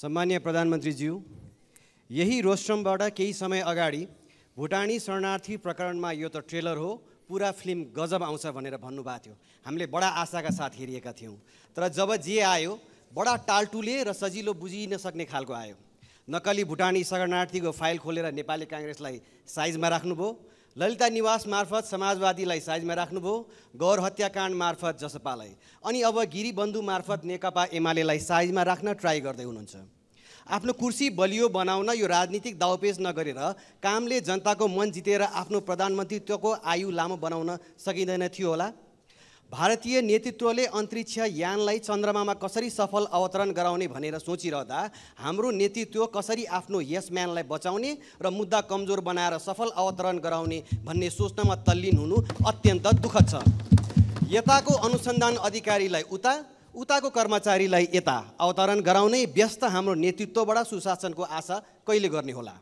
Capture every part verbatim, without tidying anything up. सम्मान्य प्रधानमन्त्रीज्यू, यही रोस्ट्रमबाट केही समय अगाडि भुटानी शरणार्थी प्रकरणमा यो त ट्रेलर हो, पूरा फिल्म गजब आउँछ भनेर भन्नुभएको थियो। हामीले बडा आशाका साथ हेरेका थियौं, तर जब जे आयो बडा टालटुले र सजिलो बुझिन सक्ने खालको आयो। नक्कली भुटानी शरणार्थीको फाइल खोलेर नेपाली काङ्ग्रेसलाई साइजमा राख्नुभयो, ललिता निवास मार्फत समाजवादीलाई साइजमा राख्नुभयो, गौर हत्याकाण्ड मार्फत जसपालाई, अनि अब गिरिबन्धु मार्फत नेकपा एमालेलाई साइजमा राख्न ट्राई गर्दै हुनुहुन्छ। आफ्नो कुर्सी बलियो बनाउन यो राजनीतिक दाउपेच नगरेर कामले जनताको मन जितेर आफ्नो प्रधानमन्त्रीत्वको आयु लामो बनाउन सकिँदैन थियो होला। भारतीय नेतृत्वले अन्तरिक्ष यानलाई चन्द्रमामा कसरी सफल अवतरण गराउने भनेर सोचिरहँदा हाम्रो नेतृत्व कसरी आफ्नो यस म्यानलाई बचाउने र मुद्दा कमजोर बनाएर सफल अवतरण गराउने भन्ने सोच्नमा तल्लीन हुनु अत्यन्त दुःखद छ। यताको अनुसन्धान अधिकारीलाई उता, उताको कर्मचारीलाई यता अवतरण गराउने व्यस्त हाम्रो नेतृत्वबाट सुशासनको आशा कहिले गर्ने होला।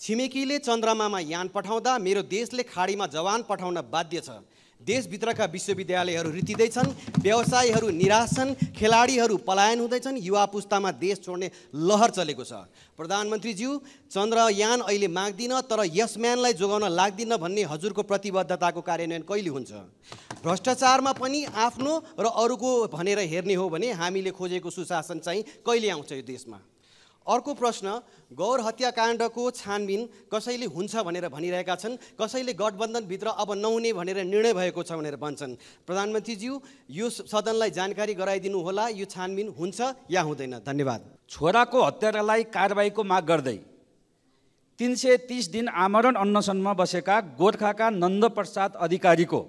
छिमेकीले चन्द्रमामा यान पठाउँदा मेरो देशले खाडीमा जवान पठाउन बाध्य छ। देशभित्रका विश्वविद्यालयहरू रित्तिदै छन्, व्यवसायीहरू निराश छन्, खेलाडीहरू पलायन हुँदैछन्, युवा पुस्तामा देश छोड्ने लहर चलेको छ। प्रधानमन्त्रीज्यू, चन्द्रयान अहिले माग्दिन, तर यस म्यानलाई जोगाउन लाग्दिन भन्ने हजुरको प्रतिबद्धताको कार्यान्वयन कहिले हुन्छ? भ्रष्टाचारमा पनि आफ्नो र अरूको भनेर हेर्ने हो भने हामीले खोजेको सुशासन चाहिँ कहिले आउँछ यो देशमा? अर्को प्रश्न, गौर हत्याकाण्डको छानबिन कसैले हुन्छ भनेर भनिरहेका छन्, कसैले गठबन्धनभित्र अब नहुने भनेर निर्णय भएको छ भनेर भन्छन्। प्रधानमन्त्रीज्यू, यो सदनलाई जानकारी गराइदिनु होला, यो छानबिन हुन्छ या हुँदैन? धन्यवाद। छोराको हत्यारालाई कारबाहीको माग गर्दै तिन सय तीस दिन आमरण अनसनमा बसेका गोर्खाका नन्दप्रसाद अधिकारीको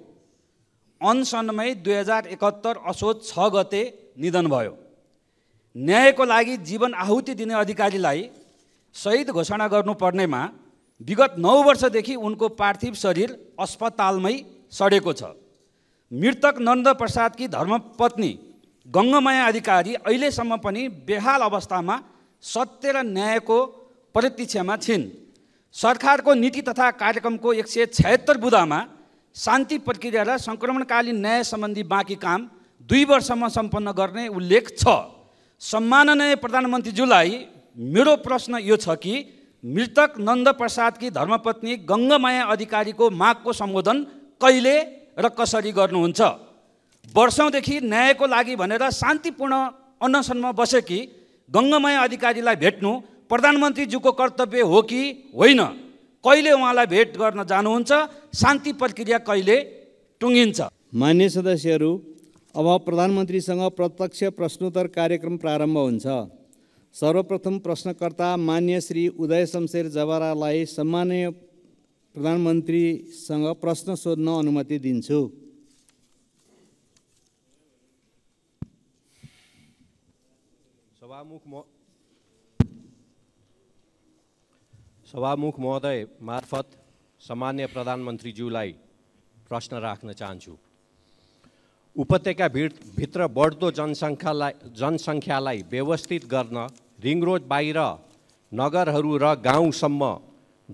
अनसनमै दुई हजार एकहत्तर असोज छ गते निधन भयो। न्यायको लागि जीवन आहुति दिने अधिकारीलाई शहीद घोषणा गर्नुपर्नेमा विगत नौ वर्षदेखि उनको पार्थिव शरीर अस्पतालमै सडेको छ। मृतक नन्दप्रसादकी धर्मपत्नी गङ्गामाया अधिकारी अहिलेसम्म पनि बेहाल अवस्थामा सत्य र न्यायको प्रतीक्षामा छिन्। सरकारको नीति तथा कार्यक्रमको एक सय छयत्तर बुँदामा शान्ति प्रक्रिया र सङ्क्रमणकालीन न्याय सम्बन्धी बाँकी काम दुई वर्षमा सम्पन्न गर्ने उल्लेख छ। सम्माननीय प्रधानमन्त्रीज्यूलाई मेरो प्रश्न यो छ कि मृतक नन्दप्रसादकी धर्मपत्नी गङ्गामाया अधिकारीको मागको सम्बोधन कहिले र कसरी गर्नुहुन्छ? वर्षौँदेखि न्यायको लागि भनेर शान्तिपूर्ण अनसनमा बसेकी गङ्गामाया अधिकारीलाई भेट्नु प्रधानमन्त्रीज्यूको कर्तव्य हो कि होइन? कहिले उहाँलाई भेट गर्न जानुहुन्छ? शान्ति प्रक्रिया कहिले टुङ्गिन्छ? मान्य सदस्यहरू, अब प्रधानमन्त्रीसँग प्रत्यक्ष प्रश्नोत्तर कार्यक्रम प्रारम्भ हुन्छ। सर्वप्रथम प्रश्नकर्ता मान्य श्री उदय शमशेर जवरालाई सम्माननीय प्रधानमन्त्रीसँग प्रश्न सोध्न अनुमति दिन्छु। सभामुख महोदय मार्फत सम्माननीय प्रधानमन्त्रीज्यूलाई प्रश्न राख्न चाहन्छु। उपत्यका भित्र बढ्दो जनसङ्ख्यालाई जनसङ्ख्यालाई व्यवस्थित गर्न रिङ रोड बाहिर नगरहरू र गाउँसम्म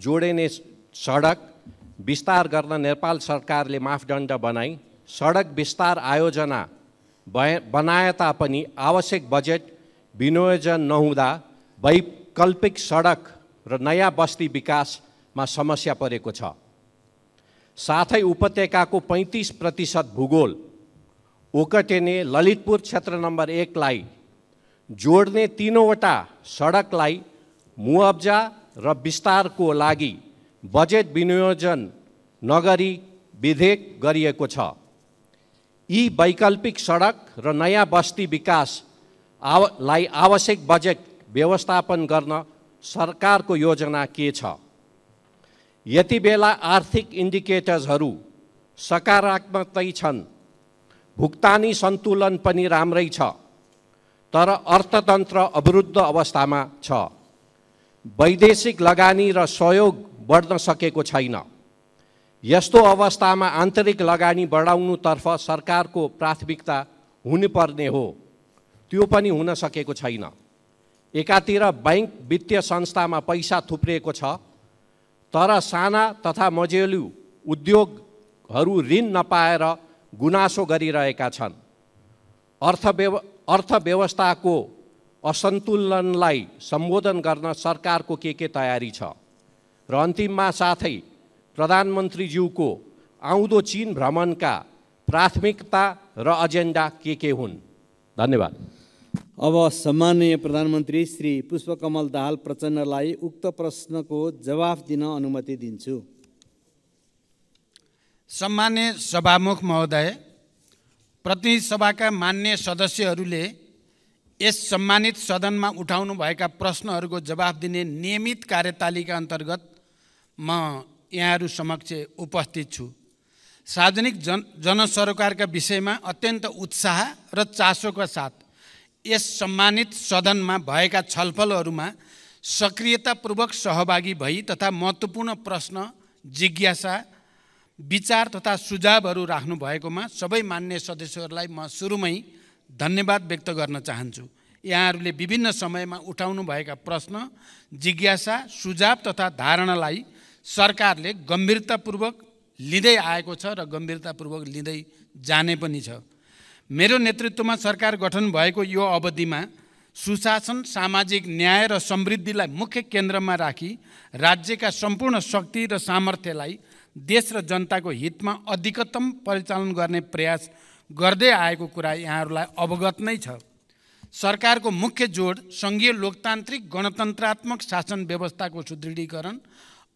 जोडिने सडक विस्तार गर्न नेपाल सरकारले मापदण्ड बनाई सडक विस्तार आयोजना बनाए तापनि आवश्यक बजेट विनियोजन नहुँदा वैकल्पिक सडक र नयाँ बस्ती विकासमा समस्या परेको छ। साथै उपत्यकाको पैँतिस प्रतिशत भूगोल ओकटेने ललितपुर क्षेत्र नम्बर एकलाई जोड्ने तीनवटा सडकलाई मुआब्जा र विस्तारको लागि बजेट विनियोजन नगरी विधेयक गरिएको छ। यी वैकल्पिक सडक र नयाँ बस्ती विकास आव लाई आवश्यक बजेट व्यवस्थापन गर्न सरकारको योजना के छ? यति बेला आर्थिक इन्डिकेटर्सहरू सकारात्मकै छन्, भुक्तानी सन्तुलन पनि राम्रै छ, तर अर्थतन्त्र अवरुद्ध अवस्थामा छ। वैदेशिक लगानी र सहयोग बढ्न सकेको छैन। यस्तो अवस्थामा आन्तरिक लगानी बढाउनुतर्फ सरकारको प्राथमिकता हुनुपर्ने हो, त्यो पनि हुन सकेको छैन। एकातिर बैंक वित्तीय संस्थामा पैसा थुप्रिएको छ, तर साना तथा मझौला उद्योगहरू ऋण नपाएर गुनासो गरिरहेका छन्। अर्थव्यव अर्थव्यवस्थाको असन्तुलनलाई संबोधन गर्न सरकारको के के तयारी छ र अन्तिममा साथै प्रधानमन्त्रीज्यूको आउँदो चीन भ्रमणका प्राथमिकता र एजेन्डा के के हुन्। धन्यवाद। अब सम्माननीय प्रधानमन्त्री श्री पुष्पकमल दाहाल प्रचण्डलाई उक्त प्रश्नको जवाफ दिन अनुमति दिन्छु। सम्माननीय सभामुख महोदय, प्रतिनिधि सभाका मान्य सदस्यहरूले यस सम्मानित सदनमा उठाउनु भएका प्रश्नहरूको जवाफ दिने नियमित कार्यतालिका अन्तर्गत म यहाँहरू समक्ष उपस्थित छु। सार्वजनिक जन जनसरोकारका विषयमा अत्यन्त उत्साह र चासोका साथ यस सम्मानित सदनमा भएका छलफलहरूमा सक्रियतापूर्वक सहभागी भई तथा महत्त्वपूर्ण प्रश्न, जिज्ञासा, विचार तथा सुझावहरू राख्नु भएकोमा सबै मान्य सदस्यहरूलाई म सुरुमै धन्यवाद व्यक्त गर्न चाहन्छु। यहाँहरूले विभिन्न समयमा उठाउनु भएका प्रश्न, जिज्ञासा, सुझाव तथा धारणालाई सरकारले गम्भीरतापूर्वक लिँदै आएको छ र गम्भीरतापूर्वक लिँदै जाने पनि छ। मेरो नेतृत्वमा सरकार गठन भएको यो अवधिमा सुशासन, सामाजिक न्याय र समृद्धिलाई मुख्य केन्द्रमा राखी राज्यका सम्पूर्ण शक्ति र सामर्थ्यलाई देश र जनताको हितमा अधिकतम परिचालन गर्ने प्रयास गर्दै आएको कुरा यहाँहरूलाई अवगत नै छ। सरकारको मुख्य जोड सङ्घीय लोकतान्त्रिक गणतन्त्रात्मक शासन व्यवस्थाको सुदृढीकरण,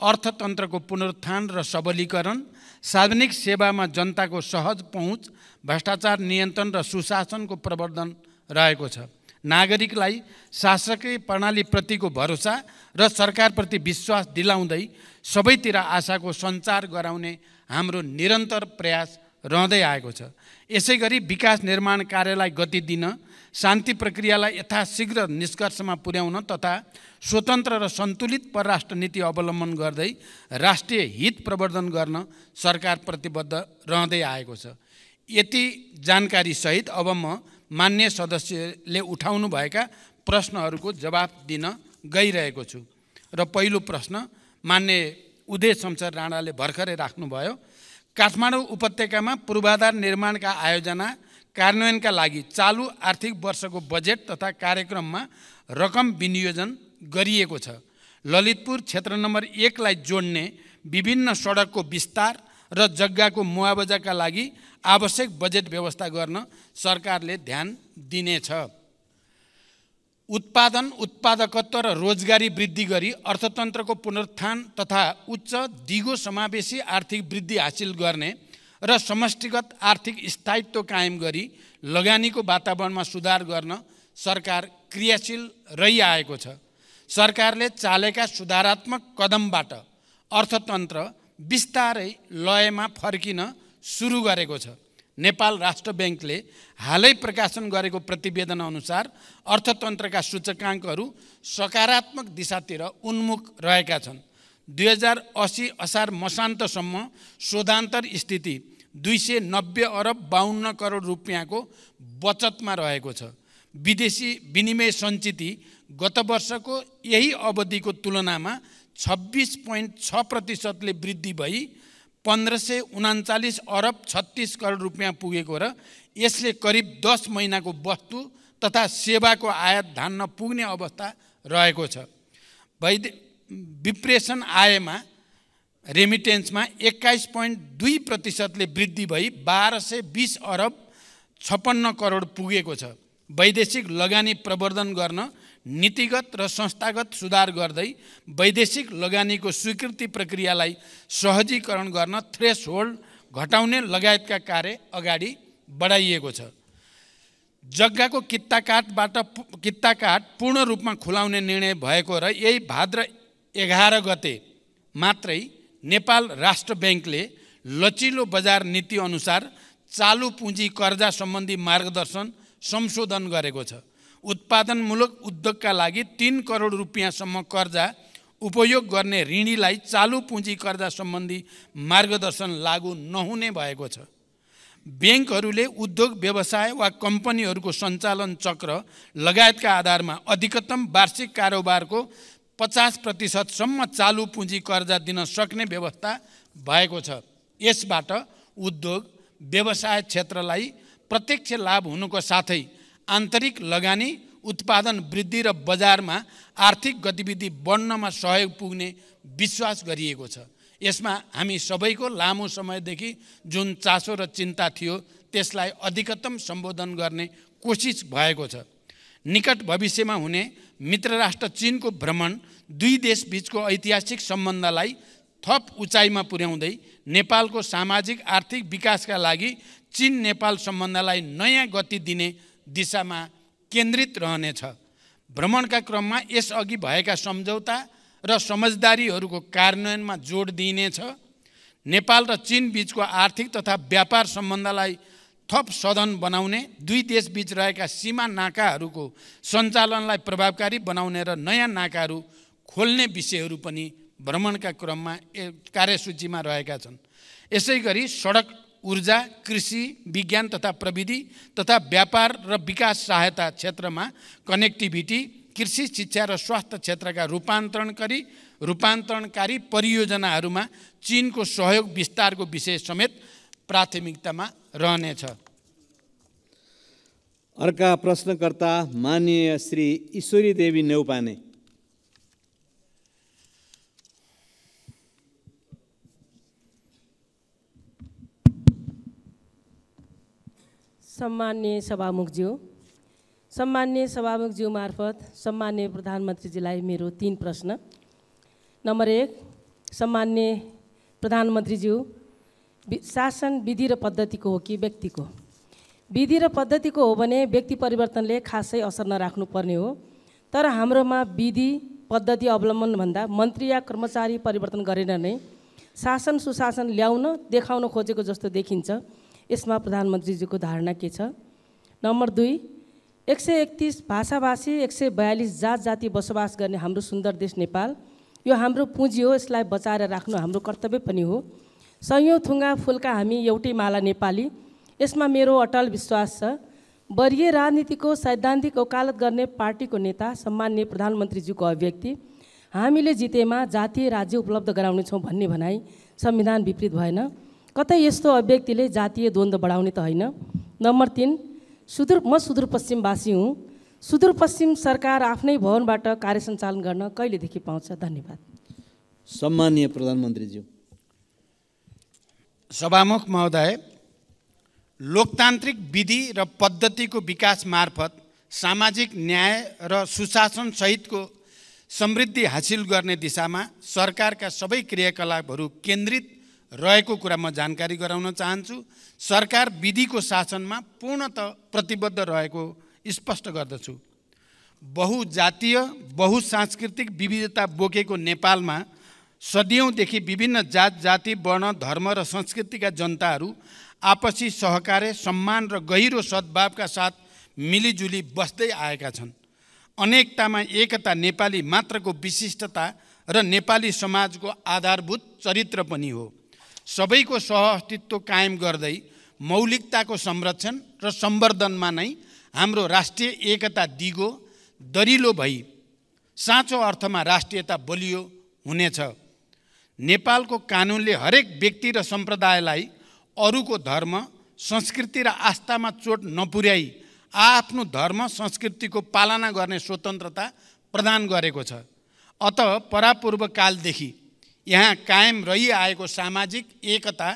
अर्थतन्त्रको पुनरुत्थान र सबलीकरण, सार्वजनिक सेवामा जनताको सहज पहुँच, भ्रष्टाचार नियन्त्रण र सुशासनको प्रवर्धन रहेको छ। नागरिकलाई शासकीय प्रणालीप्रतिको भरोसा र सरकारप्रति विश्वास दिलाउँदै सबैतिर आशाको सञ्चार गराउने हाम्रो निरन्तर प्रयास रहँदै आएको छ। यसैगरी विकास निर्माण कार्यलाई गति दिन, शान्ति प्रक्रियालाई यथाशीघ्र निष्कर्षमा पुर्याउन तथा स्वतन्त्र र सन्तुलित परराष्ट्र नीति अवलम्बन गर्दै राष्ट्रिय हित प्रवर्धन गर्न सरकार प्रतिबद्ध रहँदै आएको छ। यति जानकारी सहित अब म मान्य सदस्यले उठाउनु भएका प्रश्नहरूको जवाफ दिन गइरहेको छु र पहिलो प्रश्न मान्य उदय शमशेर राणाले भर्खरै राख्नुभयो। काठमाडौँ उपत्यकामा पूर्वाधार निर्माणका आयोजना कार्यान्वयनका लागि चालू आर्थिक वर्षको बजेट तथा कार्यक्रममा रकम विनियोजन गरिएको छ। ललितपुर क्षेत्र नम्बर एकलाई जोड्ने विभिन्न सडकको विस्तार र जग्गाको मुआवजाका लागि आवश्यक बजेट व्यवस्था गर्न सरकारले ध्यान दिनेछ। उत्पादन, उत्पादकत्व र रोजगारी वृद्धि गरी अर्थतन्त्रको पुनरुत्थान तथा उच्च दिगो समावेशी आर्थिक वृद्धि हासिल गर्ने र समष्टिगत आर्थिक स्थायित्व कायम गरी लगानीको वातावरणमा सुधार गर्न सरकार क्रियाशील रहिआएको छ। सरकारले चालेका सुधारात्मक कदमबाट अर्थतन्त्र बिस्तारै लयमा फर्किन सुरु गरेको छ। नेपाल राष्ट्र बैंकले हालै प्रकाशन गरेको प्रतिवेदन अनुसार अर्थतन्त्रका सूचकाङ्कहरू सकारात्मक दिशातिर उन्मुख रहेका छन्। दुई हजार अस्सी असार मसान्तसम्म शोधान्तर स्थिति दुई सय नब्बे अरब बाहन्न करोड रुपियाँको बचतमा रहेको छ। विदेशी विनिमय सञ्चिति गत वर्षको यही अवधिको तुलनामा छब्बिस पोइन्ट छ प्रतिशतले वृद्धि भई पन्ध्र सय उनाचालीस अरब छत्तीस करोड रुपियाँ पुगेको र यसले करिब दस महिनाको वस्तु तथा सेवाको आयात धान्न पुग्ने अवस्था रहेको छ। वैदे विप्रेषण आयमा रेमिटेन्समा एक्काइस पोइन्ट दुई प्रतिशतले वृद्धि भई बाह्र सय बिस अरब छप्पन्न करोड पुगेको छ। वैदेशिक लगानी प्रवर्धन गर्न नीतिगत र संस्थागत सुधार गर्दै वैदेशिक लगानीको स्वीकृति प्रक्रियालाई सहजीकरण गर्न थ्रेसहोल्ड घटाउने लगायतका कार्य अगाडि बढाइएको छ। जग्गाको कित्ताकाटबाट कित्ताकाट पूर्ण रूपमा खुलाउने निर्णय भएको र यही भाद्र एघार गते मात्रै नेपाल राष्ट्र ब्याङ्कले लचिलो बजार नीति अनुसार चालु पुँजी कर्जा सम्बन्धी मार्गदर्शन संशोधन गरेको छ। उत्पादनमूलक उद्योगका लागि तीन करोड रुपियाँसम्म कर्जा उपयोग गर्ने ऋणीलाई चालु पुँजी कर्जा सम्बन्धी मार्गदर्शन लागू नहुने भएको छ। ब्याङ्कहरूले उद्योग, व्यवसाय वा कम्पनीहरूको सञ्चालन चक्र लगायतका आधारमा अधिकतम वार्षिक कारोबारको पचास प्रतिशतसम्म चालु पुँजी कर्जा दिन सक्ने व्यवस्था भएको छ। यसबाट उद्योग, व्यवसाय क्षेत्रलाई प्रत्यक्ष लाभ हुनुको साथै आन्तरिक लगानी उत्पादन वृद्धि र बजारमा आर्थिक गतिविधि बढ्नमा सहयोग पुग्ने विश्वास गरिएको छ। यसमा हामी सबैको लामो समयदेखि जुन चासो र चिन्ता थियो त्यसलाई अधिकतम सम्बोधन गर्ने कोसिस भएको छ। निकट भविष्यमा हुने मित्र राष्ट्र चीनको भ्रमण दुई देश बीचको ऐतिहासिक सम्बन्धलाई थप उचाइमा पुर्याउँदै नेपालको सामाजिक आर्थिक विकासका लागि चीन नेपाल सम्बन्धलाई नयाँ गति दिने दिशामा केन्द्रित रहनेछ। भ्रमणका क्रममा यसअघि भएका सम्झौता र समझदारीहरूको कार्यान्वयनमा जोड दिइनेछ। नेपाल र चीन बीचको आर्थिक तथा व्यापार सम्बन्धलाई थप सधन बनाउने, दुई देशबीच रहेका सीमा नाकाहरूको सञ्चालनलाई प्रभावकारी बनाउने र नयाँ नाकाहरू खोल्ने विषयहरू पनि भ्रमणका क्रममा कार्यसूचीमा रहेका छन्। यसैगरी सडक, ऊर्जा, कृषि, विज्ञान तथा प्रविधि तथा व्यापार र विकास सहायता क्षेत्रमा कनेक्टिभिटी, कृषि, शिक्षा र स्वास्थ्य क्षेत्रका रूपान्तरणकारी रूपान्तरणकारी परियोजनाहरूमा चीनको सहयोग विस्तारको विषय समेत प्राथमिकतामा रहनेछ। अर्का प्रश्नकर्ता माननीय श्री ईश्वरी देवी नेउपाने। सम्मान्य सभामुखज्यू सम्मान्य सभामुखज्यू मार्फत सम्मान्य प्रधानमन्त्रीजीलाई मेरो तीन प्रश्न। नम्बर एक, सम्मान्य प्रधानमन्त्रीज्यू, शासन विधि र पद्धतिको हो कि व्यक्तिको? विधि र पद्धतिको हो भने व्यक्ति परिवर्तनले खासै असर नराख्नुपर्ने हो, तर हाम्रोमा विधि पद्धति अवलम्बन भन्दा मन्त्री या कर्मचारी परिवर्तन गरेर नै शासन सुशासन ल्याउन देखाउन खोजेको जस्तो देखिन्छ। यसमा प्रधानमन्त्रीज्यूको धारणा के छ? नम्बर दुई, एक सय एकतिस भाषाभाषी, एक सय बयालिस जात जाति बसोबास गर्ने हाम्रो सुन्दर देश नेपाल, यो हाम्रो पुँजी हो, यसलाई बचाएर राख्नु हाम्रो कर्तव्य पनि हो। सयौँ थुङ्गा फुलका हामी एउटै माला नेपाली, यसमा मेरो अटल विश्वास छ। वरीय राजनीतिको सैद्धान्तिक ओकालत गर्ने पार्टीको नेता सम्माननीय प्रधानमन्त्रीज्यूको अभिव्यक्ति हामीले जितेमा जातीय राज्य उपलब्ध गराउनेछौँ भन्ने भनाइ संविधान विपरीत भएन। कतै यस्तो अभिव्यक्तिले जातीय द्वन्द्व बढाउने त होइन। नम्बर तिन, सुदूर म सुदूरपश्चिमवासी हुँ, सुदूरपश्चिम सरकार आफ्नै भवनबाट कार्य सञ्चालन गर्न कहिलेदेखि पाउँछ? धन्यवाद। सम्माननीय प्रधानमन्त्रीज्यू। सभामुख महोदय, लोकतान्त्रिक विधि र पद्धतिको विकास मार्फत सामाजिक न्याय र सुशासन सहितको समृद्धि हासिल गर्ने दिशामा सरकारका सबै क्रियाकलापहरू केन्द्रित रहेको कुरा म जानकारी गराउन चाहन्छु। सरकार विधिको शासनमा पूर्णतः प्रतिबद्ध रहेको स्पष्ट गर्दछु। बहुजातीय बहुसांस्कृतिक विविधता बोकेको नेपालमा सदियौंदेखि विभिन्न जात जाति वर्ण धर्म र संस्कृतिका जनताहरू आपसी सहकार्य सम्मान र गहिरो सद्भावका साथ मिलिजुली बस्दै आएका छन्। अनेकतामा एकता नेपाली मात्रको विशिष्टता र नेपाली समाजको आधारभूत चरित्र पनि हो। सबैको सहअस्तित्व कायम गर्दै मौलिकताको संरक्षण र सम्वर्धनमा नै हाम्रो राष्ट्रिय एकता दिगो दरिलो भई साँचो अर्थमा राष्ट्रियता बलियो हुनेछ। नेपालको कानुनले हरेक व्यक्ति र सम्प्रदायलाई अरूको धर्म संस्कृति र आस्थामा चोट नपुर्याई आफ्नो धर्म संस्कृतिको पालना गर्ने स्वतन्त्रता प्रदान गरेको छ। अतः परापूर्व कालदेखि यहाँ कायम रहिआएको सामाजिक एकता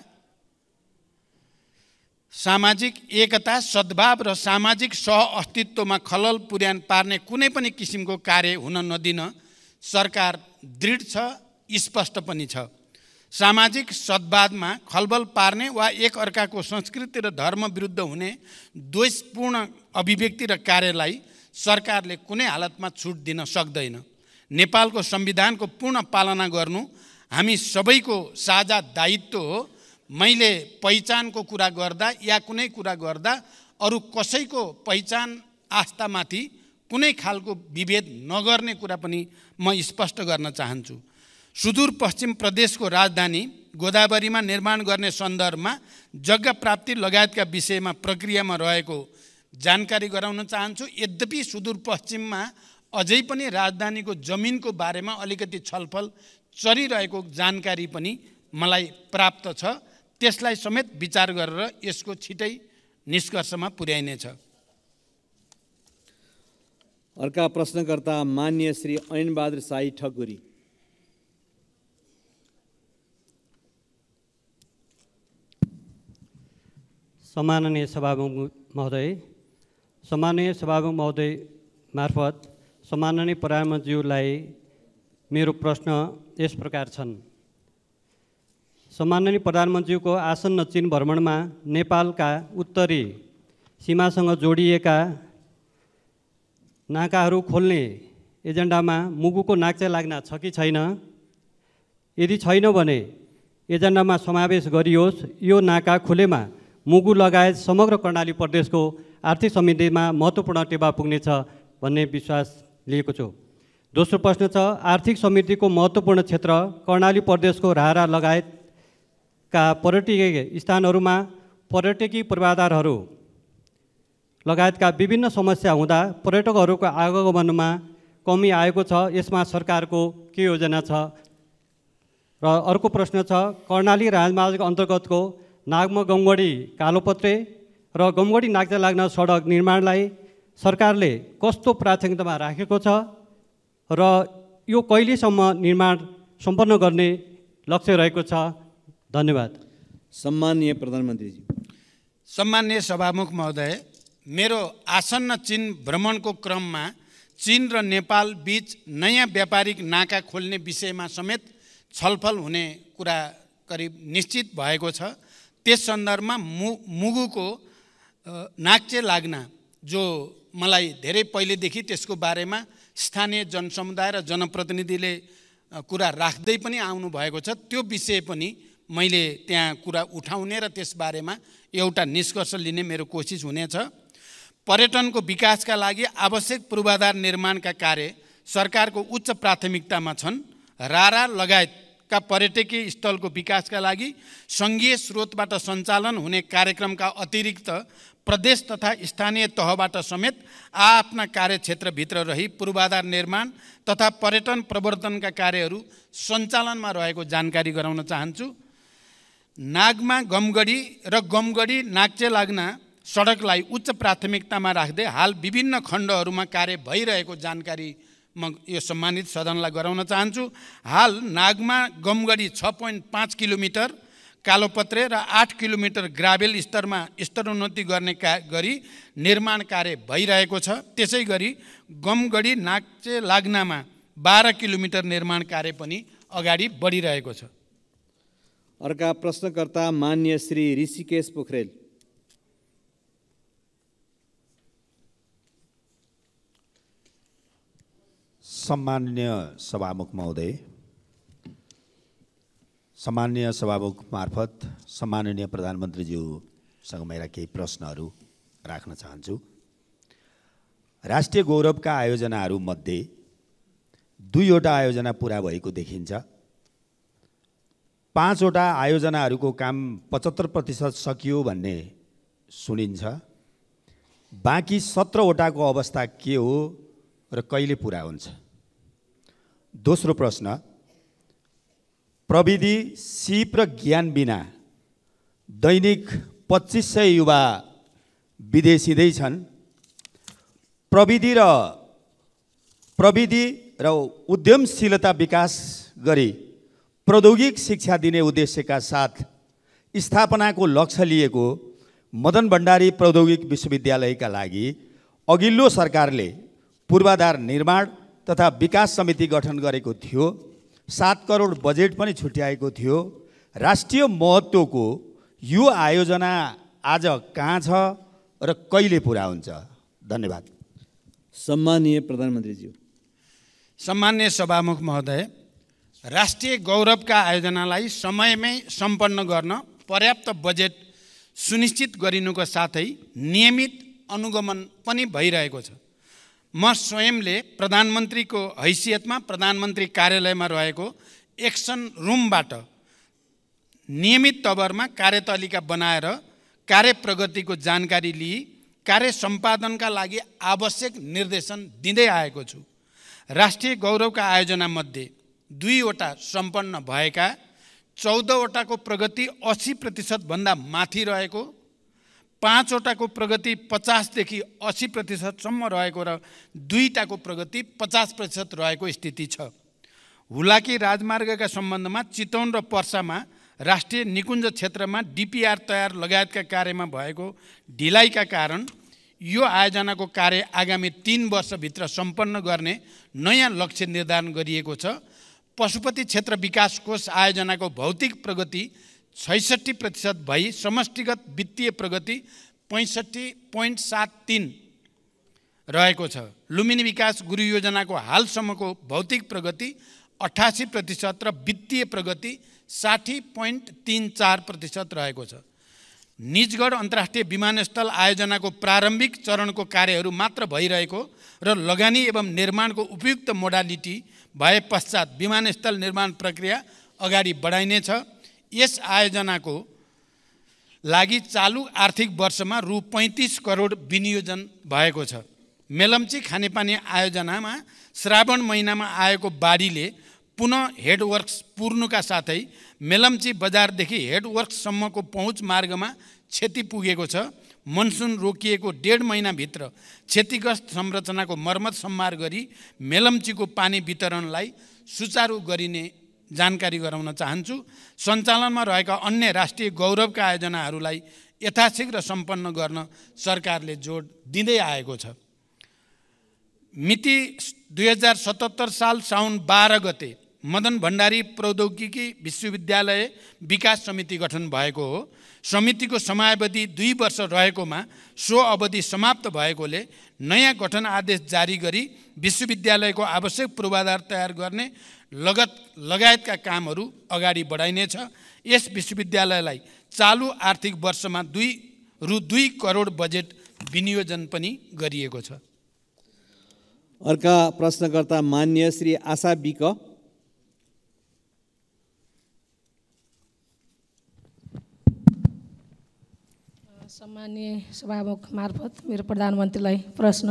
सामाजिक एकता सद्भाव र सामाजिक सहअस्तित्वमा खलल पुर्याउन पार्ने कुनै पनि किसिमको कार्य हुन नदिन सरकार दृढ छ, स्पष्ट पनि छ। सामाजिक सद्भावमा खलबल पार्ने वा एक अर्काको संस्कृति र धर्म विरुद्ध हुने द्वेषपूर्ण अभिव्यक्ति र कार्यलाई सरकारले कुनै हालतमा छुट दिन सक्दैन। नेपालको संविधानको पूर्ण पालना गर्नु हामी सबैको साझा दायित्व हो। मैले पहिचानको कुरा गर्दा या कुनै कुरा गर्दा अरू कसैको पहिचान आस्थामाथि कुनै खालको विभेद नगर्ने कुरा पनि म स्पष्ट गर्न चाहन्छु। सुदूरपश्चिम प्रदेशको राजधानी गोदावरीमा निर्माण गर्ने सन्दर्भमा जग्गा प्राप्ति लगायतका विषयमा प्रक्रियामा रहेको जानकारी गराउन चाहन्छु। यद्यपि सुदूरपश्चिममा अझै पनि राजधानीको जमिनको बारेमा अलिकति छलफल चलिरहेको जानकारी पनि मलाई प्राप्त छ। त्यसलाई समेत विचार गरेर यसको छिटै निष्कर्षमा पुर्याइनेछ। अर्का प्रश्नकर्ता मान्य श्री ऐनबहादुर साई ठकुरी। सम्माननीय सभामुख महोदय, सम्माननीय सभामुख महोदय मार्फत सम्माननीय प्रधानमन्त्रीज्यूलाई मेरो प्रश्न यस प्रकार छन्। सम्माननीय प्रधानमन्त्रीज्यूको आसन्न चीन भ्रमणमा नेपालका उत्तरी सीमासँग जोडिएका नाकाहरू खोल्ने एजेन्डामा मुगुको नाक्चा लाग्न छ कि छैन? यदि छैन भने एजेन्डामा समावेश गरियोस्। यो नाका खुलेमा मुगु लगायत समग्र कर्णाली प्रदेशको आर्थिक समृद्धिमा महत्त्वपूर्ण टेवा पुग्नेछ भन्ने विश्वास लिएको छु। दोस्रो प्रश्न छ, आर्थिक समृद्धिको महत्त्वपूर्ण क्षेत्र कर्णाली प्रदेशको राहरा लगायतका पर्यटकीय स्थानहरूमा पर्यटकीय पूर्वाधारहरू लगायतका विभिन्न समस्या हुँदा पर्यटकहरूको आगमनमा कमी आएको छ। यसमा सरकारको के योजना छ? र अर्को प्रश्न छ, कर्णाली राजमार्ग अन्तर्गतको नागमा गमगढी कालोपत्रे र गमगढी नाक्चा लाग्न सडक निर्माणलाई सरकारले कस्तो प्राथमिकतामा राखेको छ र यो कहिलेसम्म निर्माण सम्पन्न गर्ने लक्ष्य रहेको छ? धन्यवाद। सम्माननीय प्रधानमन्त्रीजी। सम्माननीय सभामुख महोदय, मेरो आसन्न चीन भ्रमणको क्रममा चीन र नेपाल बीच नयाँ व्यापारिक नाका खोल्ने विषयमा समेत छलफल हुने कुरा करिब निश्चित भएको छ। त्यस सन्दर्भमा मु मुगुको नाक्चे लाग्न जो मलाई धेरै पहिलेदेखि त्यसको बारेमा स्थानीय जनसमुदाय र जनप्रतिनिधिले कुरा राख्दै पनि आउनु भएको छ, त्यो विषय पनि मैले त्यहाँ कुरा उठाउने र त्यसबारेमा एउटा निष्कर्ष लिने मेरो कोसिस हुनेछ। पर्यटनको विकासका लागि आवश्यक पूर्वाधार निर्माणका कार्य सरकारको उच्च प्राथमिकतामा छन्। रारा लगायतका पर्यटकीय स्थलको विकासका लागि सङ्घीय स्रोतबाट सञ्चालन हुने कार्यक्रमका अतिरिक्त प्रदेश तथा स्थानीय तहबाट समेत आफ्ना कार्यक्षेत्रभित्र रही पूर्वाधार निर्माण तथा पर्यटन प्रवर्धनका कार्यहरू सञ्चालनमा रहेको जानकारी गराउन चाहन्छु। नागमा गमगढी र गमगढी नाक्चे लाग्न सडकलाई उच्च प्राथमिकतामा राख्दै हाल विभिन्न खण्डहरूमा कार्य भइरहेको जानकारी म यो सम्मानित सदनलाई गराउन चाहन्छु। हाल नागमा गमगढी छ पोइन्ट पाँच किलोमिटर कालोपत्रे र आठ किलोमिटर ग्राभेल स्तरमा स्तरोन्नति गर्ने का गरी निर्माण कार्य भइरहेको छ। त्यसै गरी गमगढी नाक्चे लाग्नमा बाह्र किलोमिटर निर्माण कार्य पनि अगाडि बढिरहेको छ। अर्का प्रश्नकर्ता मान्य श्री ऋषिकेश पोखरेल। सम्मान्य सभामुख महोदय, सम्मान्य सभामुख मार्फत सम्माननीय प्रधानमन्त्रीज्यूसँग मेरा केही प्रश्नहरू राख्न चाहन्छु। राष्ट्रिय गौरवका आयोजनाहरूमध्ये दुईवटा आयोजना पुरा भएको देखिन्छ। पाँचवटा आयोजनाहरूको काम पचहत्तर प्रतिशत सकियो भन्ने सुनिन्छ। बाँकी सत्रवटाको अवस्था के हो र कहिले पुरा हुन्छ? दोस्रो प्रश्न, प्रविधि सिप र ज्ञान बिना दैनिक पच्चीस सय युवा विदेशिँदै छन्। प्रविधि र प्रविधि र उद्यमशीलता विकास गरी प्रौद्योगिक शिक्षा दिने उद्देश्यका साथ स्थापनाको लक्ष्य लिएको मदन भण्डारी प्रौद्योगिक विश्वविद्यालयका लागि अघिल्लो सरकारले पूर्वाधार निर्माण तथा विकास समिति गठन गरेको थियो। सात करोड बजेट पनि छुट्याएको थियो। राष्ट्रिय महत्त्वको यो आयोजना आज कहाँ छ र कहिले पुरा हुन्छ? धन्यवाद। सम्माननीय प्रधानमन्त्रीज्यू। सम्माननीय सभामुख महोदय, राष्ट्रिय गौरवका आयोजनालाई समयमै सम्पन्न गर्न पर्याप्त बजेट सुनिश्चित गरिनुको साथै नियमित अनुगमन पनि भइरहेको छ। म स्वयंले प्रधानमन्त्रीको हैसियतमा प्रधानमन्त्री कार्यालयमा रहेको एक्सन रुमबाट नियमित तवरमा कार्यतालिका बनाएर कार्य प्रगतिको जानकारी लिई कार्य सम्पादनका लागि आवश्यक निर्देशन दिँदै आएको छु। राष्ट्रिय गौरवका आयोजनामध्ये दुईवटा सम्पन्न भएका, चौधवटाको प्रगति अस्सी प्रतिशतभन्दा माथि रहेको, पांचवटा को प्रगति पचास देखि अस्सी प्रतिशतसम्म रहेको र दुईटा को प्रगति पचास प्रतिशत रहेको स्थिति छ। हुलाकी राजमार्गका सम्बन्धमा चितवन र पर्सामा राष्ट्रिय निकुञ्ज क्षेत्रमा डीपीआर तयार लगायतका कार्यमा भएको ढिलाइका कारण यो आयोजनाको कार्य आगामी तीन वर्षभित्र सम्पन्न गर्ने नयाँ लक्ष्य निर्धारण गरिएको छ। पशुपति क्षेत्र विकास कोष आयोजनाको भौतिक प्रगति छैसठी प्रतिशत भई समष्टिगत वित्तीय प्रगति पैंसठी पॉइंट सात तीन रहेको छ। लुम्बिनी विकास गुरु योजनाको हालसम्मको भौतिक प्रगति अठासी प्रतिशत र वित्तीय प्रगति साठी पॉइंट तीन चार प्रतिशत रहेको छ। निजगढ अन्तर्राष्ट्रिय विमानस्थल आयोजनाको प्रारम्भिक चरणको कार्यहरू मात्र भइरहेको र लगानी एवं निर्माणको उपयुक्त मोडालिटी भए पश्चात विमानस्थल निर्माण प्रक्रिया अगाडि बढाइनेछ। यस आयोजनाको लागि चालू आर्थिक वर्षमा रु पैंतीस करोड विनियोजन भएको छ। मेलम्ची खानेपानी आयोजनामा श्रावण महिनामा आएको बाढीले पुनः हेडवर्क्स पूर्णका साथै मेलम्ची बजारदेखि हेडवर्क्ससम्मको पहुँच मार्गमा क्षति पुगेको छ। मनसुन रोकिएको डेढ महिनाभित्र क्षतिग्रस्त संरचनाको मर्मत सम्मार गरी मेलम्चीको पानी वितरणलाई सुचारू गरिने जानकारी गराउन चाहन्छु। सञ्चालनमा रहेका अन्य राष्ट्रिय गौरवका आयोजनाहरूलाई यथाशीघ्र सम्पन्न गर्न सरकारले जोड दिँदै आएको छ। मिति दुई हजार सतहत्तर साल साउन बाह्र गते मदन भण्डारी प्रौद्योगिकी विश्वविद्यालय विकास समिति गठन भएको हो। समितिको समयावधि दुई वर्ष रहेकोमा सो अवधि समाप्त भएकोले नयाँ गठन आदेश जारी गरी विश्वविद्यालयको आवश्यक पूर्वाधार तयार गर्ने लगत लगायतका कामहरू अगाडि बढाइनेछ। यस विश्वविद्यालयलाई चालू आर्थिक वर्षमा दुई रु दुई करोड बजेट विनियोजन पनि गरिएको छ। अर्का प्रश्नकर्ता मान्य श्री आशा बिक। सम्मान्य सभामुख मार्फत मेरो प्रधानमन्त्रीलाई प्रश्न,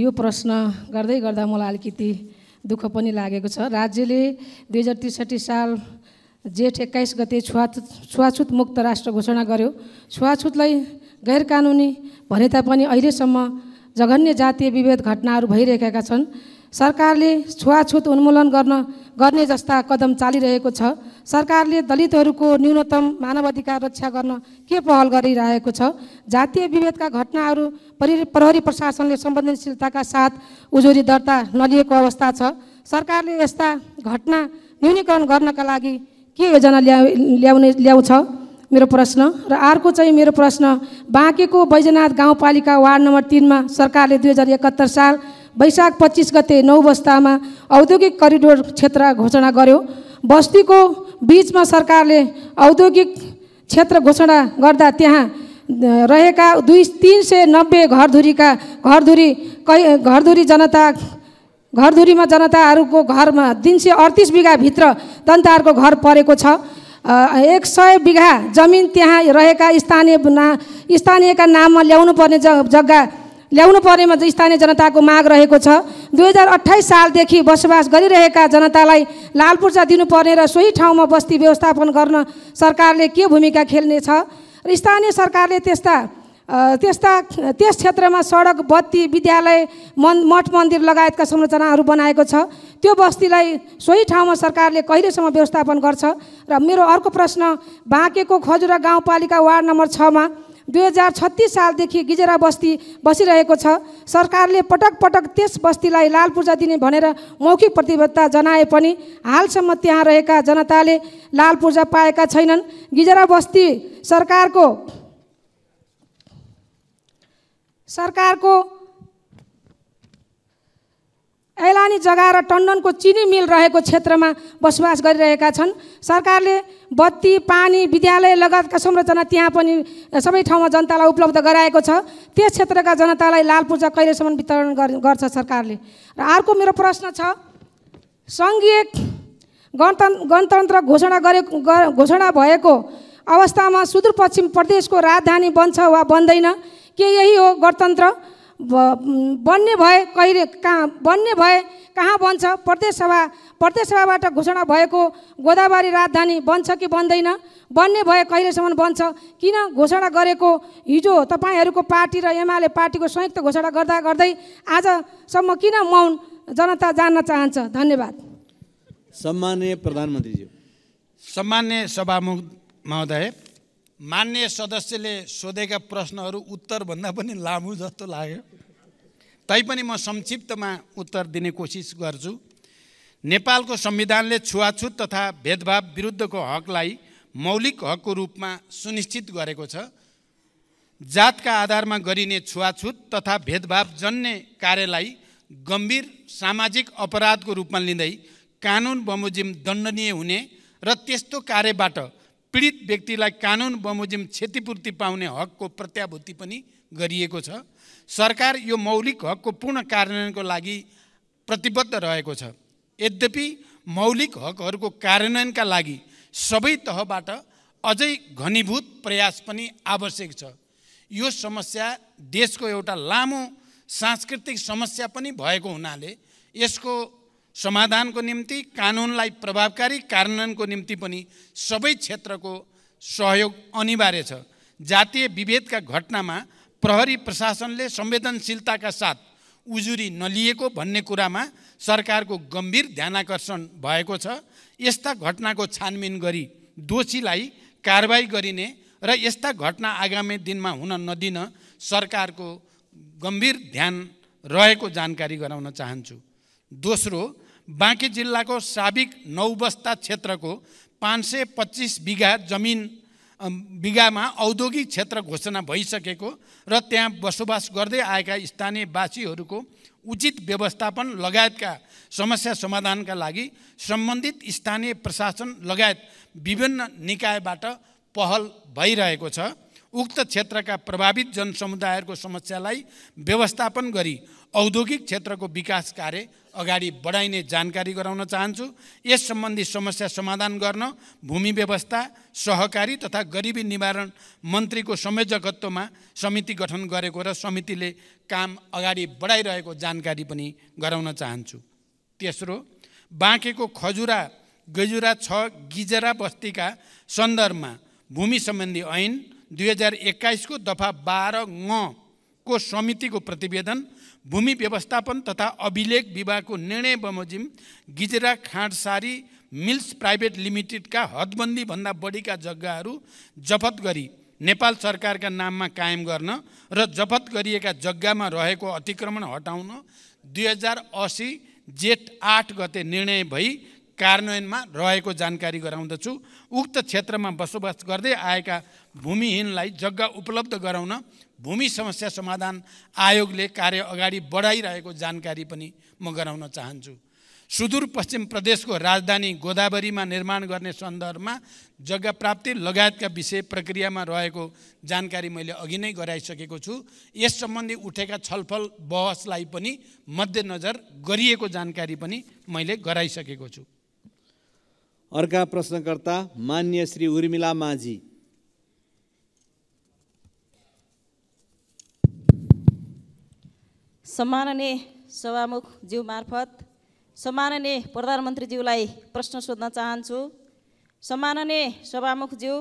यो प्रश्न गर्दै गर्दा मलाई अलिकति दुःख पनि लागेको छ। राज्यले दुई हजार त्रिसठी साल जेठ एक्काइस गते छुवाछुत छुवाछुत मुक्त राष्ट्र घोषणा गर्यो। छुवाछुतलाई गैरकानुनी भने तापनि अहिलेसम्म जघन्य जातीय विभेद घटनाहरू भइरहेका छन्। सरकारले छुवाछुत उन्मूलन गर्न गर्ने जस्ता कदम चालिरहेको छ। सरकारले दलितहरूको न्यूनतम मानवाधिकार रक्षा गर्न के पहल गरिरहेको छ? जातीय विभेदका घटनाहरू प्रहरी प्रशासनले संवेदनशीलताका साथ उजुरी दर्ता नलिएको अवस्था छ। सरकारले यस्ता घटना न्यूनीकरण गर्नका लागि के योजना ल्या ल्याउने ल्याउँछ मेरो प्रश्न। र अर्को चाहिँ मेरो प्रश्न, बाँकेको बैजनाथ गाउँपालिका वार्ड नम्बर तीनमा सरकारले दुई हजार एकहत्तर साल वैशाख पच्चीस गते नौ बस्तामा औद्योगिक करिडोर क्षेत्र घोषणा गर्यो। बस्तीको बीचमा सरकारले औद्योगिक क्षेत्र घोषणा गर्दा त्यहाँ रहेका दुई तीन सय नब्बे घरधुरीका घरधुरी कै घरधुरी जनता घरधुरीमा जनताहरूको घरमा तिन सय अडतिस बिघाभित्र जनताहरूको घर परेको छ। एक सय बिघा जमिन त्यहाँ रहेका स्थानीय ना स्थानीयका नाममा ल्याउनुपर्ने ज जग्गा ल्याउनु पर्नेमा स्थानीय जनताको माग रहेको छ। दुई हजार अठाइस सालदेखि बसोबास गरिरहेका जनतालाई लालपूर्जा दिनुपर्ने र सोही ठाउँमा बस्ती व्यवस्थापन गर्न सरकारले के भूमिका खेल्नेछ? र स्थानीय सरकारले त्यस्ता त्यस्ता त्यस क्षेत्रमा सडक, बत्ती, विद्यालय, मन मठ मन्दिर लगायतका संरचनाहरू बनाएको छ। त्यो बस्तीलाई सोही ठाउँमा सरकारले कहिलेसम्म व्यवस्थापन गर्छ? र मेरो अर्को प्रश्न, बाँकेको खजुरा गाउँपालिका वार्ड नम्बर छमा दुई हजार छत्तीस सालदेखि गिजेरा बस्ती बसिरहेको छ। सरकारले पटक पटक त्यस बस्तीलाई लाल पूर्जा दिने भनेर मौखिक प्रतिबद्धता जनाए पनि हालसम्म त्यहाँ रहेका जनताले लाल पूर्जा पाएका छैनन्। गिजेरा बस्ती सरकारको सरकारको ऐलानी जग्गा र टन्डनको चिनी मिल रहेको क्षेत्रमा बसोबास गरिरहेका छन्। सरकारले बत्ती, पानी, विद्यालय लगायतका संरचना त्यहाँ पनि सबै ठाउँमा जनतालाई उपलब्ध गराएको छ। त्यस क्षेत्रका जनतालाई लालपूर्जा कहिलेसम्म वितरण गर्छ सरकारले? र अर्को मेरो प्रश्न छ, सङ्घीय गणतन्त्र गणतन्त्र घोषणा गरे घोषणा भएको अवस्थामा सुदूरपश्चिम प्रदेशको राजधानी बन्छ वा बन्दैन? के यही हो गणतन्त्र? बन्ने भए कहिले कहाँ बन्ने भए कहाँ बन्छ प्रदेश सभा प्रदेश सभाबाट घोषणा भएको गोदावरी राजधानी बन्छ कि बन्दैन बन्ने भए कहिलेसम्म बन्छ किन घोषणा गरेको हिजो तपाईहरुको पार्टी र एमाले पार्टीको संयुक्त घोषणा गर्दा गर्दै आजसम्म किन मौन जनता जान्न चाहन्छ। धन्यवाद। सम्माननीय प्रधानमन्त्रीज्यू। सम्माननीय सभामुख महोदय, मान्य सदस्यले सोधेका प्रश्नहरू उत्तरभन्दा पनि लामो जस्तो लाग्यो, तैपनि म संक्षिप्तमा उत्तर दिने कोसिस गर्छु। नेपालको संविधानले छुवाछुत तथा भेदभाव विरुद्धको हकलाई मौलिक हकको रूपमा सुनिश्चित गरेको छ। जातका आधारमा गरिने छुवाछुत तथा भेदभाव जन्य कार्यलाई गम्भीर सामाजिक अपराधको रूपमा लिँदै कानुन बमोजिम दण्डनीय हुने र त्यस्तो कार्यबाट पीडित व्यक्तिलाई कानून बमोजिम क्षतिपूर्ति पाउने हकको प्रत्याभूति पनि गरिएको छ। सरकार यो मौलिक हकको पूर्ण कार्यान्वयनको लागि प्रतिबद्ध रहेको छ। यद्यपि मौलिक हकहरूको कार्यान्वयनका लागि सबै तहबाट अझै घनीभूत प्रयास पनि आवश्यक छ। यो समस्या देशको एउटा लामो सांस्कृतिक समस्या पनि भएको हुनाले यसको समाधानको निम्ति कानुनलाई प्रभावकारी कार्यान्वयनको निम्ति पनि सबै क्षेत्रको सहयोग अनिवार्य छ। जातीय विभेदका घटनामा प्रहरी प्रशासनले संवेदनशीलताका साथ उजुरी नलिएको भन्ने कुरामा सरकारको गम्भीर ध्यानाकर्षण भएको छ। यस्ता घटनाको छानबिन गरी दोषीलाई कारबाही गरिने र यस्ता घटना आगामी दिनमा हुन नदिन सरकारको गम्भीर ध्यान रहेको जानकारी गराउन चाहन्छु। दोस्रो, बाँकी जिल्लाको साबिक नौबस्ता क्षेत्रको पाँच सय पच्चीस बिघा जमिन बिघामा औद्योगिक क्षेत्र घोषणा भइसकेको र त्यहाँ बसोबास गर्दै आएका स्थानीयवासीहरूको उचित व्यवस्थापन लगायतका समस्या समाधानका लागि सम्बन्धित स्थानीय प्रशासन लगायत विभिन्न निकायबाट पहल भइरहेको छ। उक्त क्षेत्रका प्रभावित जनसमुदायहरूको समस्यालाई व्यवस्थापन गरी औद्योगिक क्षेत्रको विकास कार्य अगाडि बढाइने जानकारी गराउन चाहन्छु। यस सम्बन्धी समस्या समाधान गर्न भूमि व्यवस्था, सहकारी तथा गरिबी निवारण मन्त्रीको संयोजकत्वमा समिति गठन गरेको र समितिले काम अगाडि बढाइरहेको जानकारी पनि गराउन चाहन्छु। तेस्रो, बाँकेको खजुरा गजुरा छ गिजरा बस्तीका सन्दर्भमा भूमि सम्बन्धी ऐन दुई हजार एक्काइसको दफा बाह्र ङ को समितिको प्रतिवेदन भूमि व्यवस्थापन तथा अभिलेख विभागको निर्णय बमोजिम गिजरा खाँडसारी मिल्स प्राइभेट लिमिटेडका हदबन्दीभन्दा बढीका जग्गाहरू जफत गरी नेपाल सरकारका नाममा कायम गर्न र जफत गरिएका जग्गामा रहेको अतिक्रमण हटाउन दुई हजार असी जेठ आठ गते निर्णय भई कार्यान्वयनमा रहेको जानकारी गराउँदछु। उक्त क्षेत्रमा बसोबास गर्दै आएका भूमिहीनलाई जग्गा उपलब्ध गराउन भूमि समस्या समाधान आयोगले कार्य अगाडि बढाइरहेको जानकारी पनि म गराउन चाहन्छु। सुदूरपश्चिम प्रदेशको राजधानी गोदावरीमा निर्माण गर्ने सन्दर्भमा जग्गा प्राप्ति लगायतका विषय प्रक्रियामा रहेको जानकारी मैले अघि नै गराइसकेको छु। यस सम्बन्धी उठेका छलफल बहसलाई पनि मध्यनजर गरिएको जानकारी पनि मैले गराइसकेको छु। अर्का प्रश्नकर्ता मान्य श्री उर्मिला माझी। सम्माननीय सभामुख ज्यू मार्फत सम्माननीय प्रधानमन्त्रीज्यूलाई प्रश्न सोध्न चाहन्छु। सम्माननीय सभामुख ज्यू,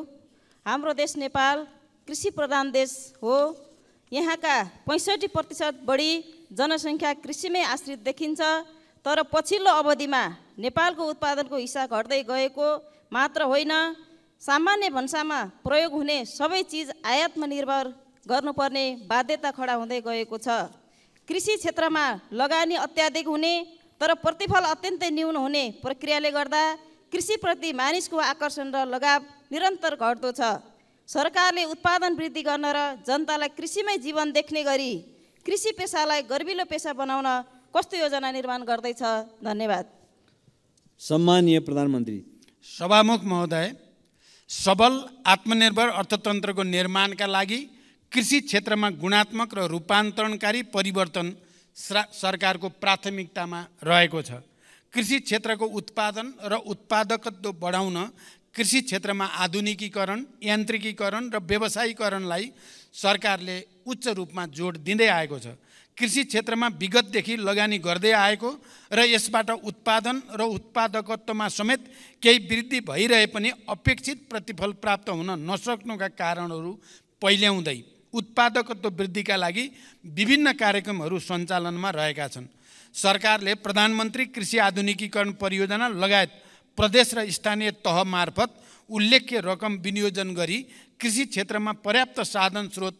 हाम्रो देश नेपाल कृषि प्रधान देश हो। यहाँका पैंसठी प्रतिशत बढी जनसङ्ख्या कृषिमै आश्रित देखिन्छ, तर पछिल्लो अवधिमा नेपालको उत्पादनको हिस्सा घट्दै गएको मात्र होइन, सामान्य भन्सामा प्रयोग हुने सबै चिज आयातमा निर्भर गर्नुपर्ने बाध्यता खडा हुँदै गएको छ। कृषि क्षेत्रमा लगानी अत्याधिक हुने तर प्रतिफल अत्यन्तै न्यून हुने प्रक्रियाले गर्दा कृषिप्रति मानिसको आकर्षण र लगाव निरन्तर घट्दो छ। सरकारले उत्पादन वृद्धि गर्न र जनतालाई कृषिमै जीवन देख्ने गरी कृषि पेसालाई गर्विलो पेसा बनाउन कस्तो योजना निर्माण गर्दैछ? धन्यवाद। सम्माननीय प्रधानमन्त्री। सभामुख महोदय, सबल आत्मनिर्भर अर्थतन्त्रको निर्माणका लागि कृषि क्षेत्रमा गुणात्मक र रूपान्तरणकारी परिवर्तन सरकारको प्राथमिकतामा रहेको छ। कृषि क्षेत्रको उत्पादन र उत्पादकत्व बढाउन कृषि क्षेत्रमा आधुनिकीकरण, यान्त्रिकीकरण र व्यवसायीकरणलाई सरकारले उच्च रूपमा जोड दिँदै आएको छ। कृषि क्षेत्र में विगतदेखि लगानी गर्दै आएको र यसबाट उत्पादन र उत्पादकत्वमा समेत केही वृद्धि भइरहे पनि अपेक्षित प्रतिफल प्राप्त हुन नसक्नुका कारणहरू पहिल्याउँदै उत्पादकत्व वृद्धिका लागि विभिन्न कार्यक्रमहरू सञ्चालनमा रहेका छन्। सरकारले प्रधानमन्त्री कृषि आधुनिकीकरण परियोजना लगायत प्रदेश र स्थानीय तह मार्फत उल्लेख्य रकम विनियोजन गरी कृषि क्षेत्रमा पर्याप्त साधन स्रोत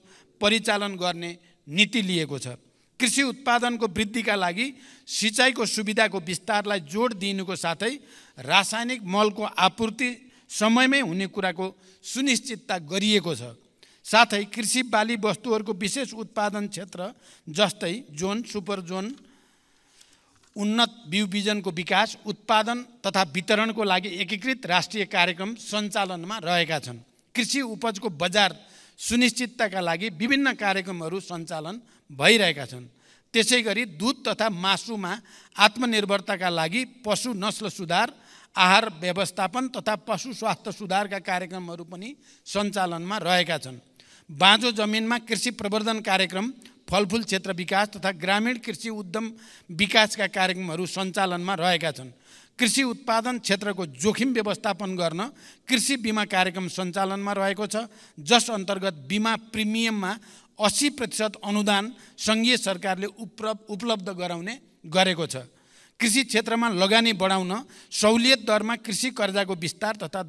परिचालन गर्ने नीति लिएको छ। कृषि उत्पादन को वृद्धि का लागि सिंचाई को सुविधा को विस्तारलाई जोड़ दिनुको साथै रासायनिक मल को आपूर्ति समयमै हुने कुरा को सुनिश्चितता गरिएको छ। साथै कृषि बाली वस्तुहरूको विशेष उत्पादन क्षेत्र जस्तै जोन सुपर जोन उन्नत बिउ बिजन को विकास उत्पादन तथा वितरण को लागि एकीकृत राष्ट्रिय कार्यक्रम सञ्चालनमा रहेका छन्। कृषि उपज को बजार सुनिश्चितताका लागि विभिन्न कार्यक्रमहरू सञ्चालन भइरहेका छन्। त्यसैगरी दूध तथा मासुमा आत्मनिर्भरताका लागि पशु नस्ल सुधार आहार व्यवस्थापन तथा पशु स्वास्थ्य सुधारका कार्यक्रमहरू पनि सञ्चालनमा रहेका छन्। बाँझो जमिनमा कृषि प्रवर्धन कार्यक्रम फलफूल क्षेत्र विकास तथा ग्रामीण कृषि उद्यम विकासका कार्यक्रमहरू सञ्चालनमा रहेका छन्। कृषि उत्पादन क्षेत्रको जोखिम व्यवस्थापन गर्न कृषि बीमा कार्यक्रम सञ्चालनमा रहेको छ, जस अन्तर्गत बीमा प्रिमियममा अस्सी प्रतिशत अनुदान संघीय सरकारले उपलब्ध गराउने गरेको छ। कृषि क्षेत्रमा लगानी बढाउन सहुलियत दरमा कृषि कर्जाको विस्तार तथा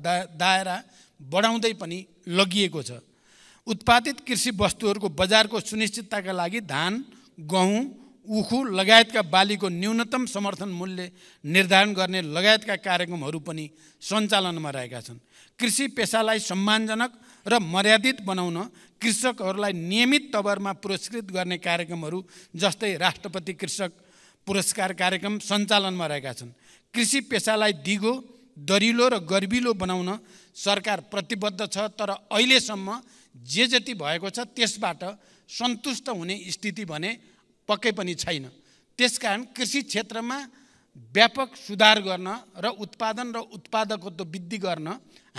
दायरा बढाउँदै पनि लगिएको छ। उत्पादित कृषि वस्तुहरूको बजारको सुनिश्चितताका लागि धान गहुँ उखु लगायतका बालीको न्यूनतम समर्थन मूल्य निर्धारण गर्ने लगायतका कार्यक्रमहरू पनि सञ्चालनमा रहेका छन्। कृषि पेसालाई सम्मानजनक र मर्यादित बनाउन कृषकहरूलाई नियमित तवरमा पुरस्कृत गर्ने कार्यक्रमहरू जस्तै राष्ट्रपति कृषक पुरस्कार कार्यक्रम सञ्चालनमा रहेका छन्। कृषि पेसालाई दिगो दरिलो र गर्विलो बनाउन सरकार प्रतिबद्ध छ, तर अहिलेसम्म जे जति भएको छ त्यसबाट सन्तुष्ट हुने स्थिति भने पक्कै पनि छैन। त्यसकारण कृषि क्षेत्रमा व्यापक सुधार गर्न र उत्पादन र उत्पादकत्व वृद्धि गर्न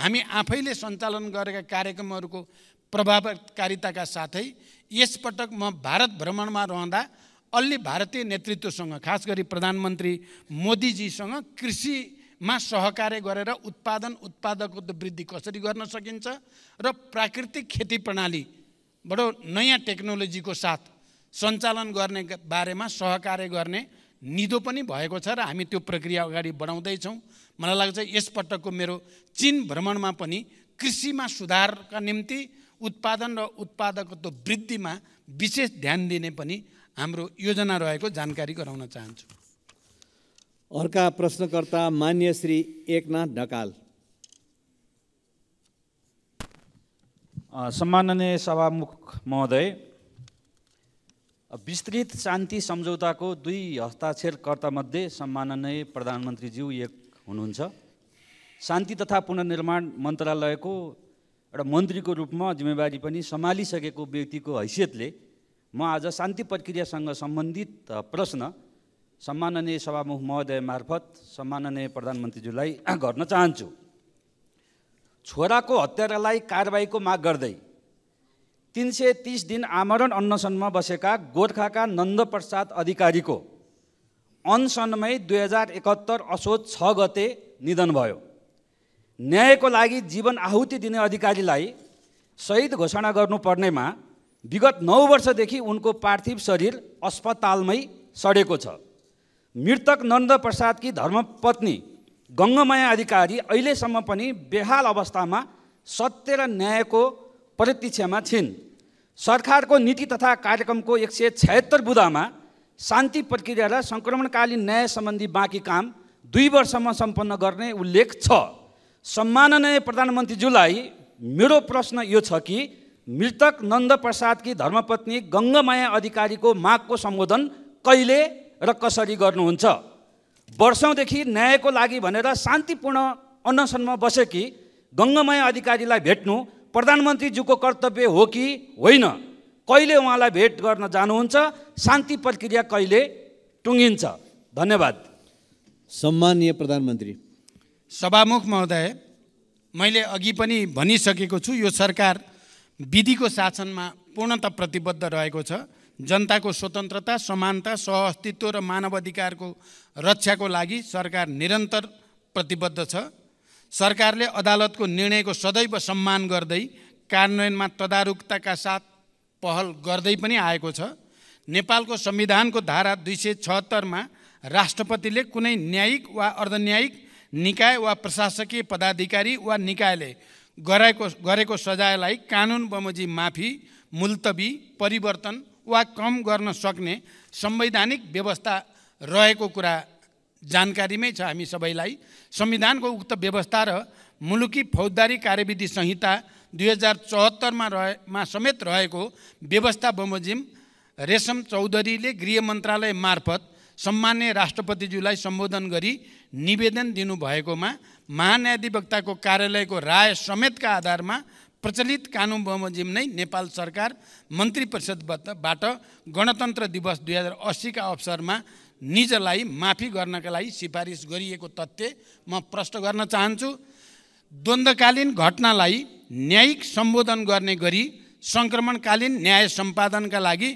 हामी आफैले सञ्चालन गरेका कार्यक्रमहरूको प्रभावकारिताका साथै यसपटक म भारत भ्रमणमा रहँदा अलि भारतीय नेतृत्वसँग खास गरी प्रधानमन्त्री मोदीजीसँग कृषि मा सहकार्य गरेर उत्पादन उत्पादकत्व वृद्धि कसरी गर्न सकिन्छ र प्राकृतिक खेती प्रणालीबाट नयाँ टेक्नोलोजीको साथ सञ्चालन गर्ने बारेमा सहकार्य गर्ने निधो पनि भएको छ र हामी त्यो प्रक्रिया अगाडि बढाउँदै छौँ। मलाई लाग्छ यसपटकको मेरो चीन भ्रमणमा पनि कृषिमा सुधारका निम्ति उत्पादन र उत्पादकत्व वृद्धिमा विशेष ध्यान दिने पनि हाम्रो योजना रहेको जानकारी गराउन चाहन्छु। अर्का प्रश्नकर्ता मान्य श्री एकनाथ ढकाल। सम्माननीय सभामुख महोदय, विस्तृत शान्ति सम्झौताको दुई हस्ताक्षरकर्तामध्ये सम्माननीय प्रधानमन्त्रीज्यू एक हुनुहुन्छ। शान्ति तथा पुनर्निर्माण मन्त्रालयको एउटा मन्त्रीको रूपमा जिम्मेवारी पनि सम्हालिसकेको व्यक्तिको हैसियतले म आज शान्ति प्रक्रियासँग सम्बन्धित प्रश्न सम्माननीय सभामुख महोदय मार्फत सम्माननीय प्रधानमन्त्रीज्यूलाई गर्न चाहन्छु। छोराको हत्यारालाई कारबाहीको माग गर्दै तीन सय तीस दिन आमरण अनसनमा बसेका गोर्खाका नन्दप्रसाद अधिकारीको अनसनमै दुई हजार एकहत्तर असोज छ गते निधन भयो। न्यायको लागि जीवन आहुति दिने अधिकारीलाई शहीद घोषणा गर्नुपर्नेमा विगत नौ वर्षदेखि उनको पार्थिव शरीर अस्पतालमै सडेको छ। मृतक नन्दप्रसाद की धर्मपत्नी गङ्गामाया अधिकारी अहिलेसम्म पनि बेहाल अवस्थामा सत्य र न्यायको प्रतीक्षामा छिन्। सरकारको नीति तथा कार्यक्रमको एक सय छयत्तर बुदामा शान्ति प्रक्रिया र सङ्क्रमणकालीन न्याय सम्बन्धी बाँकी काम दुई वर्षमा सम्पन्न गर्ने उल्लेख छ। सम्माननीय प्रधानमन्त्रीज्यूलाई मेरो प्रश्न यो छ कि मृतक नन्दप्रसाद की धर्मपत्नी गङ्गामाया अधिकारीको मागको सम्बोधन कहिले र कसरी गर्नुहुन्छ? वर्षौंदेखि न्यायको लागि भनेर शान्तिपूर्ण अनसनमा बसेकी गङ्गामाया अधिकारीलाई भेट्नु प्रधानमन्त्रीज्यूको कर्तव्य हो कि होइन? कहिले उहाँलाई भेट गर्न जानुहुन्छ? शान्ति प्रक्रिया कहिले टुङ्गिन्छ? धन्यवाद। सम्माननीय प्रधानमन्त्री। सभामुख महोदय, मैले अघि पनि भनिसकेको छु, यो सरकार विधिको शासनमा पूर्णतः प्रतिबद्ध रहेको छ। जनता को स्वतंत्रता समानता सहअस्तित्व र मानवाधिकार को रक्षा को लागि सरकार निरंतर प्रतिबद्ध छ। सरकारले अदालत को निर्णय को सदैव सम्मान गर्दै कार्यान्वयनमा तदारुकता का साथ पहल गर्दै पनि आएको छ। नेपालको संविधानको धारा दुई सय छहत्तर में राष्ट्रपतिले कुनै न्यायिक वा अर्धन्यायिक निकाय वा प्रशासकीय पदाधिकारी वा निकायले गरेको गरेको सजायलाई कानून बमोजिम माफी मुल्तवी परिवर्तन वा कम गर्न सक्ने संवैधानिक व्यवस्था रहेको कुरा जानकारीमै छ हामी सबैलाई। संविधानको उक्त व्यवस्था र मुलुकी फौजदारी कार्यविधि संहिता दुई हजार चौहत्तरमा रहेमा समेत रहेको व्यवस्था बमोजिम रेशम चौधरीले गृह मन्त्रालय मार्फत सम्माननीय राष्ट्रपतिज्यूलाई सम्बोधन गरी निवेदन दिनुभएकोमा महान्यायाधिवक्ताको कार्यालयको राय समेतका आधारमा प्रचलित कानून बमोजिम नै नेपाल सरकार मन्त्री परिषदबाट गणतन्त्र दिवस दुई हजार अस्सी का अवसर में निजलाई माफी गर्नका लागि सिफारिस गरिएको तथ्य म प्रश्न गर्न चाहन्छु। द्वन्द्वकालीन घटनालाई न्यायिक सम्बोधन गर्ने गरी संक्रमणकालीन न्याय सम्पादनका लागि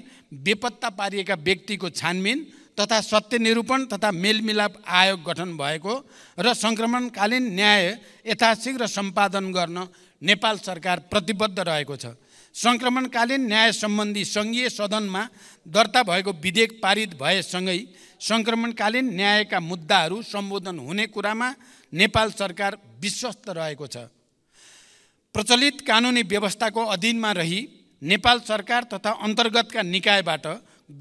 बेपत्ता पारिएका व्यक्तिको छानबिन तथा सत्य निरूपण तथा मेलमिलाप आयोग गठन भएको र संक्रमणकालीन न्याय यथाशीघ्र सम्पादन गर्न नेपाल सरकार प्रतिबद्ध रहेको छ। संक्रमणकालीन न्याय सम्बन्धी संघीय सदनमा दर्ता भएको विधेयक पारित भएसँगै संक्रमणकालीन न्यायका मुद्दाहरू सम्बोधन हुने कुरामा नेपाल सरकार विश्वस्त रहेको छ। प्रचलित कानुनी व्यवस्थाको अधीनमा रही नेपाल सरकार तथा अन्तर्गतका निकायबाट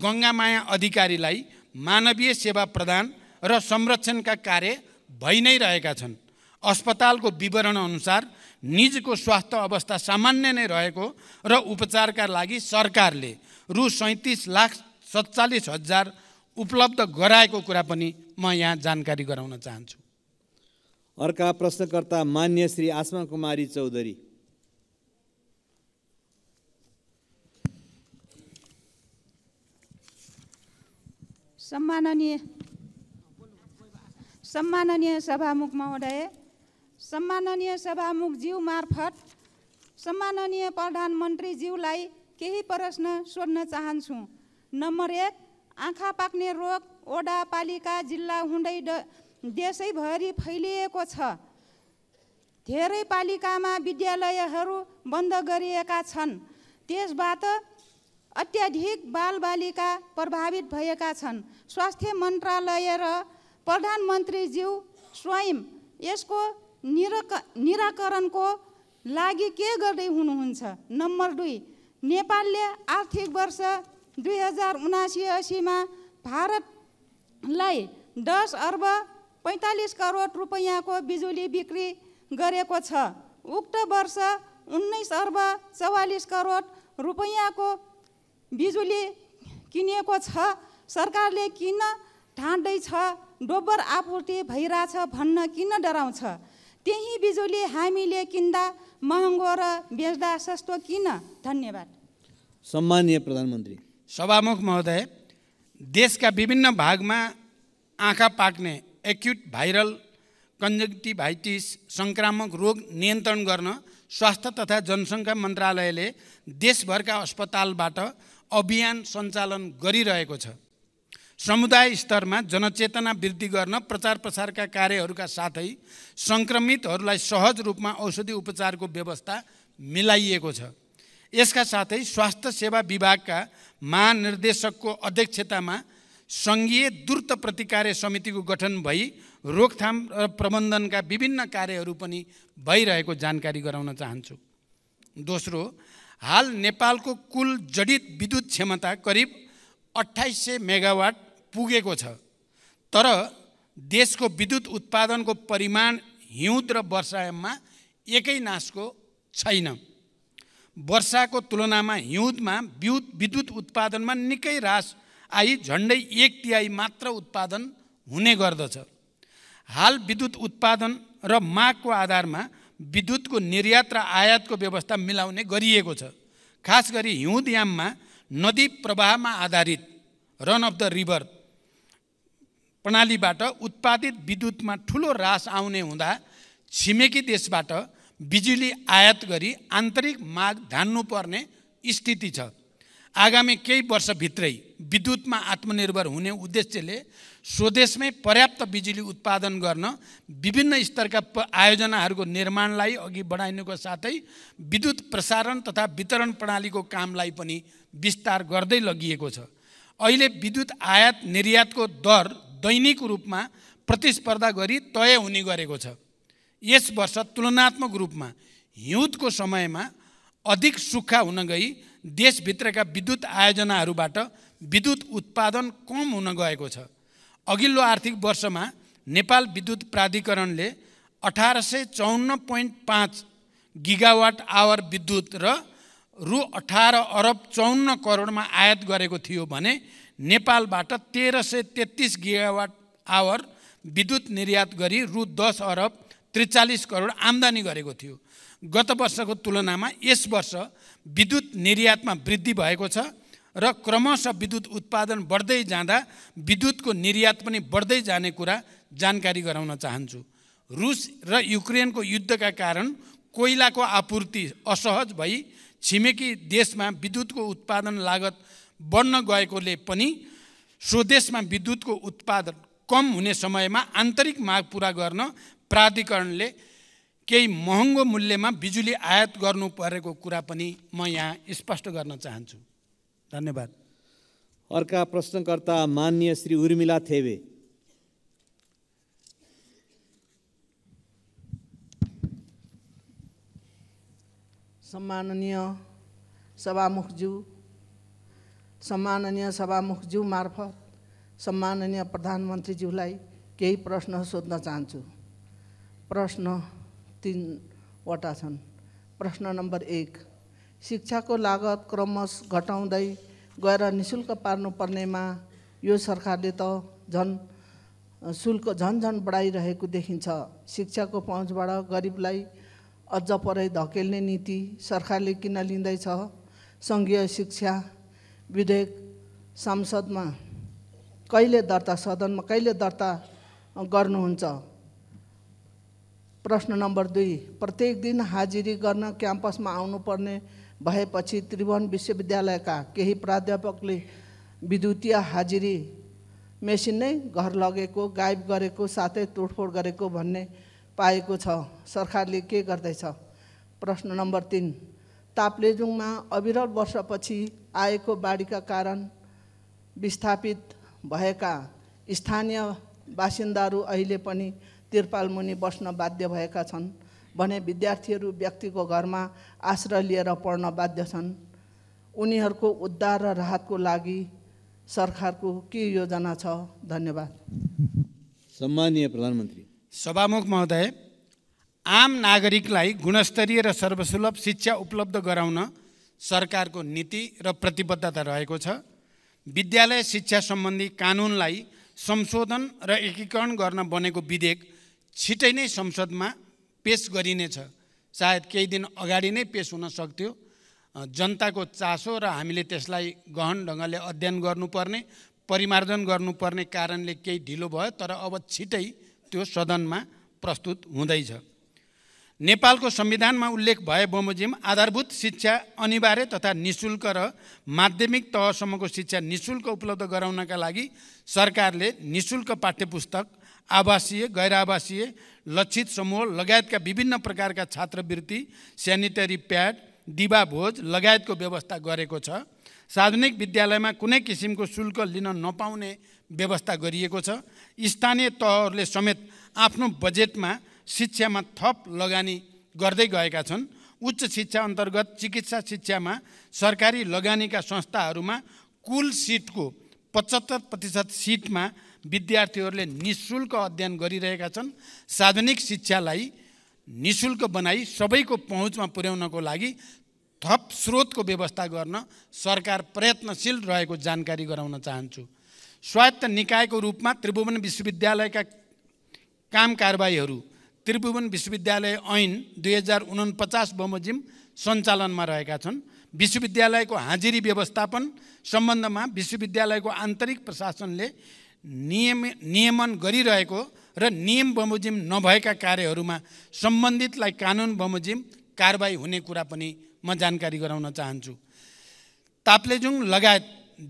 गङ्गामाया अधिकारीलाई मानवीय सेवा प्रदान र संरक्षणका कार्य भइ नै रहेका छन्। अस्पतालको विवरण अनुसार निजको स्वास्थ्य अवस्था सामान्य नै रहेको र उपचारका लागि सरकारले रु सैंतीस लाख सत्तालीस हजार उपलब्ध गराएको कुरा पनि म यहाँ जानकारी गराउन चाहन्छु। अर्का प्रश्नकर्ता मान्य श्री आसमा कुमारी चौधरी। सम्माननीय सम्माननीय सभामुख महोदय, सम्माननीय सभामुख ज्यू मार्फत सम्माननीय प्रधानमन्त्री ज्यूलाई केही प्रश्न सोध्न चाहन्छु। नम्बर एक, आँखा पाक्ने रोग वडापालिका जिल्ला हुँदै देशैभरि फैलिएको छ। धेरै पालिकामा विद्यालयहरू बन्द गरिएका छन्, त्यसबाट अत्याधिक बालबालिका प्रभावित भएका छन्। स्वास्थ्य मन्त्रालय र प्रधानमन्त्री ज्यू स्वयं यसको निराक निराकरण को लागि के गर्दै हुनुहुन्छ? नम्बर दुई, नेपालले आर्थिक वर्ष दुई हजार उनासी असी में भारतलाई दस अर्ब पैंतालीस करोड़ रुपैयाँ को बिजुली बिक्री गरेको छ। उक्त वर्ष उन्नाइस अर्ब चौवालीस करोड़ रुपैयाँ को बिजुली किनेको छ। सरकारले किन ठान्दैछ दोब्बर आपूर्ति भइराछ भन्न किन डराउँछ? त्यही बिजुली हामीले किन्दा महँगो र बेच्दा सस्तो किन? धन्यवाद। सम्माननीय प्रधानमन्त्री। सभामुख महोदय, देशका विभिन्न भागमा आँखा पाक्ने एक्युट भाइरल कंजक्टिभाइटिस संक्रामक रोग नियन्त्रण गर्न स्वास्थ्य तथा जनसङ्ख्या मन्त्रालयले देशभरका अस्पतालबाट अभियान सञ्चालन गरिरहेको छ। समुदाय स्तरमा जनचेतना वृद्धि गर्न प्रचार प्रसारका कार्यहरूका साथै संक्रमितहरूलाई सहज रूपमा औषधि उपचारको व्यवस्था मिलाइएको छ। यसका साथै स्वास्थ्य सेवा विभागका महानिर्देशकको अध्यक्षतामा संघीय द्रुत प्रतिकार्य समितिको गठन भई रोकथाम र प्रबन्धनका विभिन्न कार्यहरू पनि भइरहेको जानकारी गराउन चाहन्छु। दोस्रो, हाल नेपालको कुल जडित विद्युत क्षमता करिब अट्ठाइस सय मेगावाट पुगेको छ, तर देशको विद्युत उत्पादनको परिमाण हिउँद र वर्षायाममा एकै नासको छैन। वर्षाको तुलनामा हिउँदमा विद्युत विद्युत उत्पादनमा निकै ह्रास आई झन्डै एक तिहाई मात्र उत्पादन हुने गर्दछ। हाल विद्युत उत्पादन र मागको आधारमा विद्युतको निर्यात र आयातको व्यवस्था मिलाउने गरिएको छ। खास गरी हिउँदयाममा नदी प्रवाहमा आधारित रन अफ द रिभर प्रणालीबाट उत्पादित विद्युतमा ठुलो ह्रास आउने हुँदा छिमेकी देशबाट बिजुली आयात गरी आन्तरिक माग धान्नुपर्ने स्थिति छ। आगामी केही वर्षभित्रै विद्युतमा आत्मनिर्भर हुने उद्देश्यले स्वदेशमै पर्याप्त बिजुली उत्पादन गर्न विभिन्न स्तरका आयोजनाहरूको निर्माणलाई अघि बढाइनुको साथै विद्युत प्रसारण तथा वितरण प्रणालीको कामलाई पनि विस्तार गर्दै लगिएको छ। अहिले विद्युत आयात निर्यातको दर दैनिक रूपमा प्रतिस्पर्धा गरी तय हुने गरेको छ। यस वर्ष तुलनात्मक रूपमा हिउँदको समयमा अधिक सुक्खा हुन गई देशभित्रका विद्युत आयोजनाहरूबाट विद्युत उत्पादन कम हुन गएको छ। अघिल्लो आर्थिक वर्षमा नेपाल विद्युत प्राधिकरणले अठारह सौ चौवन्न पॉइंट पांच गिगावाट आवर विद्युत र रु अठारह अरब चौवन्न करोड़ में आयात गरेको थियो भने नेपालबाट तेरह सौ तेतीस गिगावाट आवर विद्युत निर्यात गरी रु दस अरब त्रिचालीस करोड़ आमदानी गरेको थियो। गत वर्षको तुलनामा यस वर्ष विद्युत निर्यातमा वृद्धि भएको छ र क्रमशः विद्युत उत्पादन बढ्दै जाँदा विद्युतको निर्यात पनि बढ्दै जाने कुरा जानकारी गराउन चाहन्छु। रुस र युक्रेनको युद्धका कारण कोइलाको आपूर्ति असहज भई छिमेकी देशमा विद्युतको उत्पादन लागत बढ्न गएकोले पनि स्वदेशमा विद्युतको उत्पादन कम हुने समयमा आन्तरिक माग पूरा गर्न प्राधिकरणले केही महँगो मूल्यमा बिजुली आयात गर्नु परेको कुरा पनि म यहाँ स्पष्ट गर्न चाहन्छु। धन्यवाद। अर्का प्रश्नकर्ता माननीय श्री उर्मिला थेवे। सम्माननीय सभामुखज्यू सम्माननीय सभामुखज्यू मार्फत सम्माननीय प्रधानमन्त्रीज्यूलाई केही प्रश्न सोध्न चाहन्छु। प्रश्न तीनवटा छन्। प्रश्न नंबर एक, शिक्षा को लागत क्रमश घटाउँदै गएर निशुल्क पार्नु पर्नेमा यो सरकारले त झन शुल्क झन झन बढाइरहेको देखिन्छ। शिक्षा को पहुँचबाट गरिबलाई अझ परै धकेल्ने नीति सरकारले किन लिँदैछ? संघीय शिक्षा विधेयक संसदमा कहिले दर्ता सदनमा कहिले दर्ता गर्नुहुन्छ? प्रश्न नंबर दुई, प्रत्येक दिन हाजिरी गर्न क्याम्पसमा आउनुपर्ने भएपछि त्रिभुवन विश्वविद्यालयका केही प्राध्यापकले विद्युतीय हाजिरी मेसिन नै घर लगेको, गायब गरेको, साथै तोडफोड गरेको भन्ने पाएको छ। सरकारले के गर्दैछ? प्रश्न नंबर तीन, ताप्लेजुङमा अविरल वर्षपछि आएको बाढीका कारण विस्थापित भएका स्थानीय बासिन्दाहरू अहिले पनि तिरपाल मुनि बस्न बाध्य भएका छन् भने विद्यार्थीहरू व्यक्तिको घरमा आश्रय लिएर पढ्न बाध्य छन्। उनीहरूको उद्धार र राहतको लागि सरकारको के योजना छ? धन्यवाद। सम्माननीय प्रधानमन्त्री सभामुख महोदय, आम नागरिकलाई गुणस्तरीय र सर्वसुलभ शिक्षा उपलब्ध गराउन सरकारको नीति र प्रतिबद्धता रहेको छ। विद्यालय शिक्षा सम्बन्धी कानुनलाई संशोधन र एकीकरण गर्न बनेको विधेयक छिटै नै संसदमा पेश गरिनेछ। सायद केही दिन अगाडि नै पेश हुन सक्थ्यो। जनताको चासो र हामीले त्यसलाई गहन ढङ्गले अध्ययन गर्नुपर्ने परिमार्जन गर्नुपर्ने कारणले केही ढिलो भयो, तर अब छिटै त्यो सदनमा प्रस्तुत हुँदैछ। नेपालको संविधानमा उल्लेख भए बमोजिम आधारभूत शिक्षा अनिवार्य तथा निशुल्क र माध्यमिक तहसम्मको शिक्षा निशुल्क उपलब्ध गराउनका लागि सरकारले निशुल्क पाठ्यपुस्तक, आवासीय, गैरआवासीय, लक्षित समूह लगायतका विभिन्न प्रकारका छात्रवृत्ति, सेनिटरी प्याड, दिवा भोज लगायतको व्यवस्था गरेको छ। सार्वजनिक विद्यालयमा कुनै किसिमको शुल्क लिन नपाउने व्यवस्था गरिएको छ। स्थानीय तहहरूले समेत आफ्नो बजेटमा शिक्षामा थप लगानी गर्दै गएका छन्। उच्च शिक्षा अन्तर्गत चिकित्सा शिक्षामा सरकारी लगानीका संस्थाहरूमा कुल सिटको पचहत्तर प्रतिशत सिटमा विद्यार्थीहरूले निशुल्क अध्ययन गरिरहेका छन्। सार्वजनिक शिक्षालाई निशुल्क बनाई सबैको पहुँचमा पुर्याउनको लागि थप स्रोतको व्यवस्था गर्न सरकार प्रयत्नशील रहेको जानकारी गराउन चाहन्छु। स्वायत्त निकायको रूपमा त्रिभुवन विश्वविद्यालयका काम कारबाहीहरू त्रिभुवन विश्वविद्यालय ऐन दुई हजार उनपचास बमोजिम सञ्चालनमा रहेका छन्। विश्वविद्यालयको हाजिरी व्यवस्थापन सम्बन्धमा विश्वविद्यालयको आन्तरिक प्रशासनले नियम नियमन गरिरहेको र नियम बमोजिम नभएका कार्यहरूमा सम्बन्धितलाई कानुन बमोजिम कारबाही हुने कुरा पनि म जानकारी गराउन चाहन्छु। ताप्लेजुङ लगायत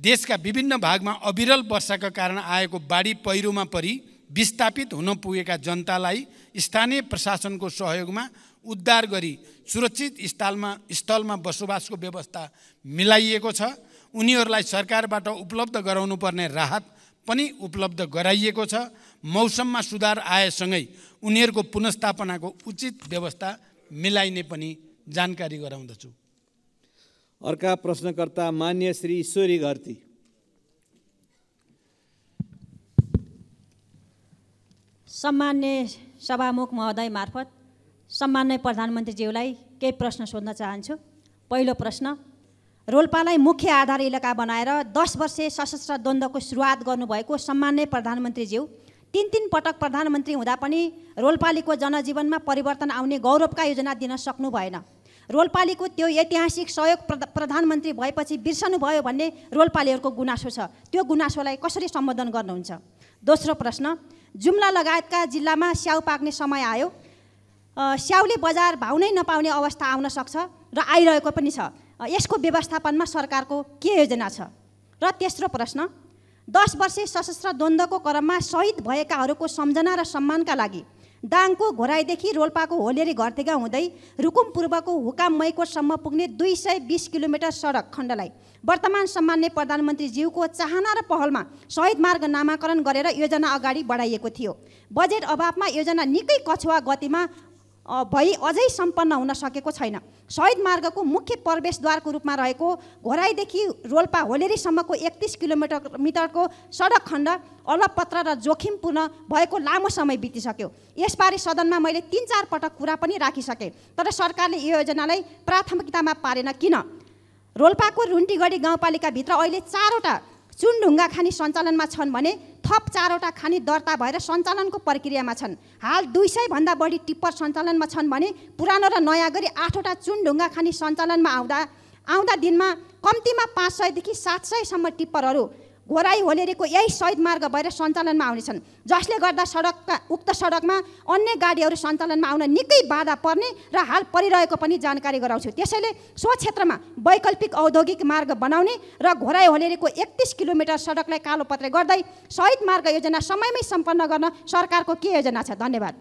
देश का विभिन्न भाग में अविरल वर्षा का कारण आएको बाढ़ी पहिरो में परी विस्थापित हुन पुगेका जनतालाई स्थानीय प्रशासन को सहयोग में उद्धार गरी सुरक्षित स्थल में स्थल में बसोबास को व्यवस्था मिलाइएको छ। उनीहरूलाई सरकारबाट उपलब्ध गराउनु पर्ने राहत पनि उपलब्ध गराइएको छ। मौसम में सुधार आएसँगै उनीहरूको पुनर्स्थापना को उचित व्यवस्था मिलाइने पनि जानकारी गराउँदछु। अर्का प्रश्नकर्ता मान्य श्री ईश्वरी घर्ती। सम्मान्य सभामुख महोदय मार्फत सम्मान्य प्रधानमन्त्रीज्यूलाई केही प्रश्न सोध्न चाहन्छु। पहिलो प्रश्न, रोल्पालाई मुख्य आधार इलाका बनाएर दस वर्षे सशस्त्र द्वन्द्वको सुरुवात गर्नुभएको सम्मान्य प्रधानमन्त्रीज्यू तीन तीन पटक प्रधानमन्त्री हुँदा पनि रोल्पालीको जनजीवनमा परिवर्तन आउने गौरवका योजना दिन सक्नु भएन। रोल्पालीको त्यो ऐतिहासिक सहयोग प्रधानमन्त्री भएपछि बिर्सनु भयो भन्ने रोल्पालीहरूको गुनासो छ। त्यो गुनासोलाई कसरी सम्बोधन गर्नुहुन्छ? दोस्रो प्रश्न, जुम्ला लगायतका जिल्लामा स्याउ पाक्ने समय आयो। स्याउले बजार भाउ नै नपाउने अवस्था आउन सक्छ र आइरहेको पनि छ। यसको व्यवस्थापनमा सरकारको के योजना छ? र तेस्रो प्रश्न, दस वर्षे सशस्त्र द्वन्द्वको क्रममा शहीद भएकाहरूको सम्झना र सम्मानका लागि दाङको घोराईदेखि रोल्पाको होलेरी घरतेगा हुँदै रुकुम पूर्वको हुकाम मैकोटसम्म पुग्ने दुई सय बीस किलोमिटर सडक खण्डलाई वर्तमान सम्मान्य प्रधानमन्त्रीज्यूको चाहना र पहलमा शहीद मार्ग नामाकरण गरेर योजना अगाडि बढाइएको थियो। बजेट अभावमा योजना निकै कछुवा गतिमा भई अझै सम्पन्न हुन सकेको छैन। शहीद मार्गको मुख्य प्रवेशद्वारको रूपमा रहेको घोराईदेखि रोल्पा होलेरीसम्मको एकतीस किलोमिटर मिटरको सडक खण्ड अलपत्र र जोखिमपूर्ण भएको लामो समय बितिसक्यो। यसबारे सदनमा मैले तीन चार पटक कुरा पनि राखिसकेँ, तर सरकारले यो योजनालाई प्राथमिकतामा पारेन किन? रोल्पाको रुन्टीगढी गाउँपालिकाभित्र अहिले चारवटा चुनढुङ्गा खानी सञ्चालनमा छन् भने थप चारवटा खानी दर्ता भएर सञ्चालनको प्रक्रियामा छन्। हाल दुई सय भन्दा बढी टिप्पर सञ्चालनमा छन् भने पुरानो र नयाँ गरी आठवटा चुनढुङ्गा खानी सञ्चालनमा आउँदा आउँदा दिनमा कम्तीमा पाँच सयदेखि सात सयसम्म टिप्परहरू घोराई होलेरीको यही शहीद मार्ग भएर सञ्चालनमा आउनेछन्, जसले गर्दा सडकका उक्त सडकमा अन्य गाडीहरू सञ्चालनमा आउन निकै बाधा पर्ने र हाल परिरहेको पनि जानकारी गराउँछु। त्यसैले सो क्षेत्रमा वैकल्पिक औद्योगिक मार्ग बनाउने र घोराई होलेरीको एकतीस किलोमिटर सडकलाई कालोपत्रे गर्दै शहीद मार्ग योजना समयमै सम्पन्न गर्न सरकारको के योजना छ? धन्यवाद।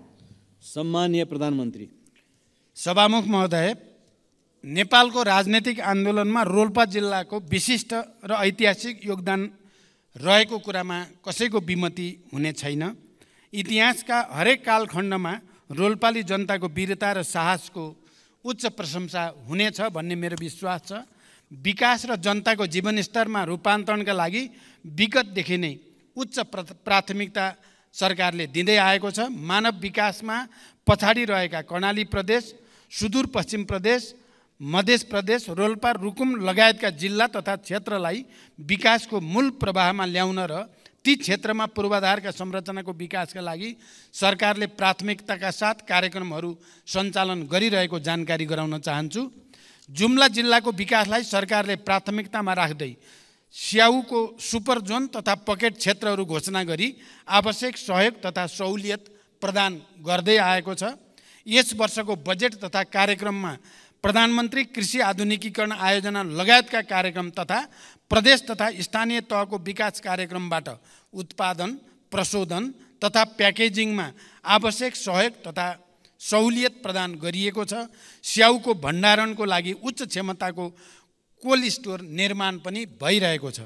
सम्माननीय प्रधानमन्त्री सभामुख महोदय, नेपालको राजनीतिक आन्दोलनमा रोल्पा जिल्लाको विशिष्ट र ऐतिहासिक योगदान रहेको कुरामा कसैको बिमति हुने छैन। इतिहासका हरेक कालखण्डमा रोल्पाली जनताको वीरता र साहसको उच्च प्रशंसा हुनेछ भन्ने मेरो विश्वास छ। विकास र जनताको जीवनस्तरमा रूपान्तरणका लागि विगतदेखि नै उच्च प्राथमिकता सरकारले दिँदै आएको छ। मानव विकासमा पछाडि रहेका कर्णाली प्रदेश, सुदूरपश्चिम प्रदेश, मधेस प्रदेश, रोल्पा, रुकुम लगायतका जिल्ला तथा क्षेत्रलाई विकासको मूल प्रवाहमा ल्याउन र ती क्षेत्रमा पूर्वाधारका संरचनाको विकासका लागि सरकारले प्राथमिकताका साथ कार्यक्रमहरू सञ्चालन गरिरहेको जानकारी गराउन चाहन्छु। जुम्ला जिल्लाको विकासलाई सरकारले प्राथमिकतामा राख्दै स्याउको सुपर जोन तथा पकेट क्षेत्रहरू घोषणा गरी आवश्यक सहयोग तथा सहुलियत प्रदान गर्दै आएको छ। यस वर्षको बजेट तथा कार्यक्रममा प्रधानमन्त्री कृषि आधुनिकीकरण आयोजना लगायतका कार्यक्रम तथा प्रदेश तथा स्थानीय तहको विकास कार्यक्रमबाट उत्पादन, प्रशोधन तथा प्याकेजिङमा आवश्यक सहयोग तथा सहुलियत प्रदान गरिएको छ। स्याउको भण्डारणको लागि उच्च क्षमताको कोल्ड स्टोर निर्माण पनि भइरहेको छ।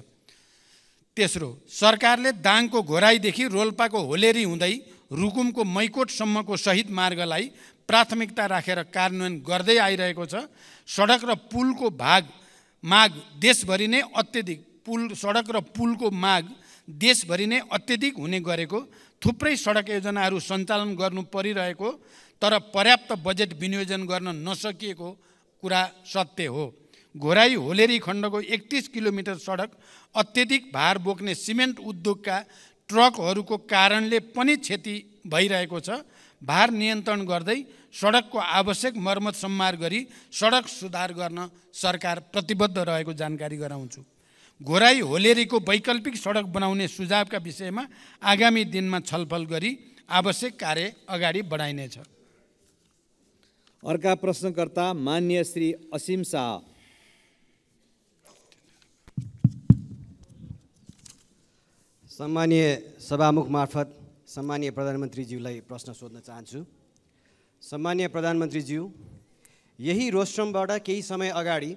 तेस्रो, सरकारले दाङको घोराईदेखि रोल्पाको होलेरी हुँदै रुकुमको मैकोटसम्मको शहीद मार्गलाई प्राथमिकता राखेर कार्यान्वयन गर्दै आइरहेको छ। सडक र पुलको भाग माग देशभरि नै अत्यधिक पुल सडक र पुलको माग देशभरि नै अत्यधिक हुने गरेको, थुप्रै सडक योजनाहरू सञ्चालन गर्नु परिरहेको तर पर्याप्त बजेट विनियोजन गर्न नसकिएको कुरा सत्य हो। घोराई होलेरी खण्डको एकतीस किलोमिटर सडक अत्यधिक भार बोक्ने सिमेन्ट उद्योगका ट्रकहरूको कारणले पनि क्षति भइरहेको छ। भार नियन्त्रण गर्दै सडकको आवश्यक मर्मत सम्मार गरी सडक सुधार गर्न सरकार प्रतिबद्ध रहेको जानकारी गराउँछु। घोराई होलेरीको वैकल्पिक सडक बनाउने सुझावका विषयमा आगामी दिनमा छलफल गरी आवश्यक कार्य अगाडि बढाइनेछ। अर्का प्रश्नकर्ता मान्य श्री असीम शाह। सम्मानीय सभामुख मार्फत सम्मानीय प्रधानमन्त्रीज्यूलाई प्रश्न सोध्न चाहन्छु। सम्मानीय प्रधानमन्त्रीज्यू, यही रोस्ट्रमबाट केही समय अगाडि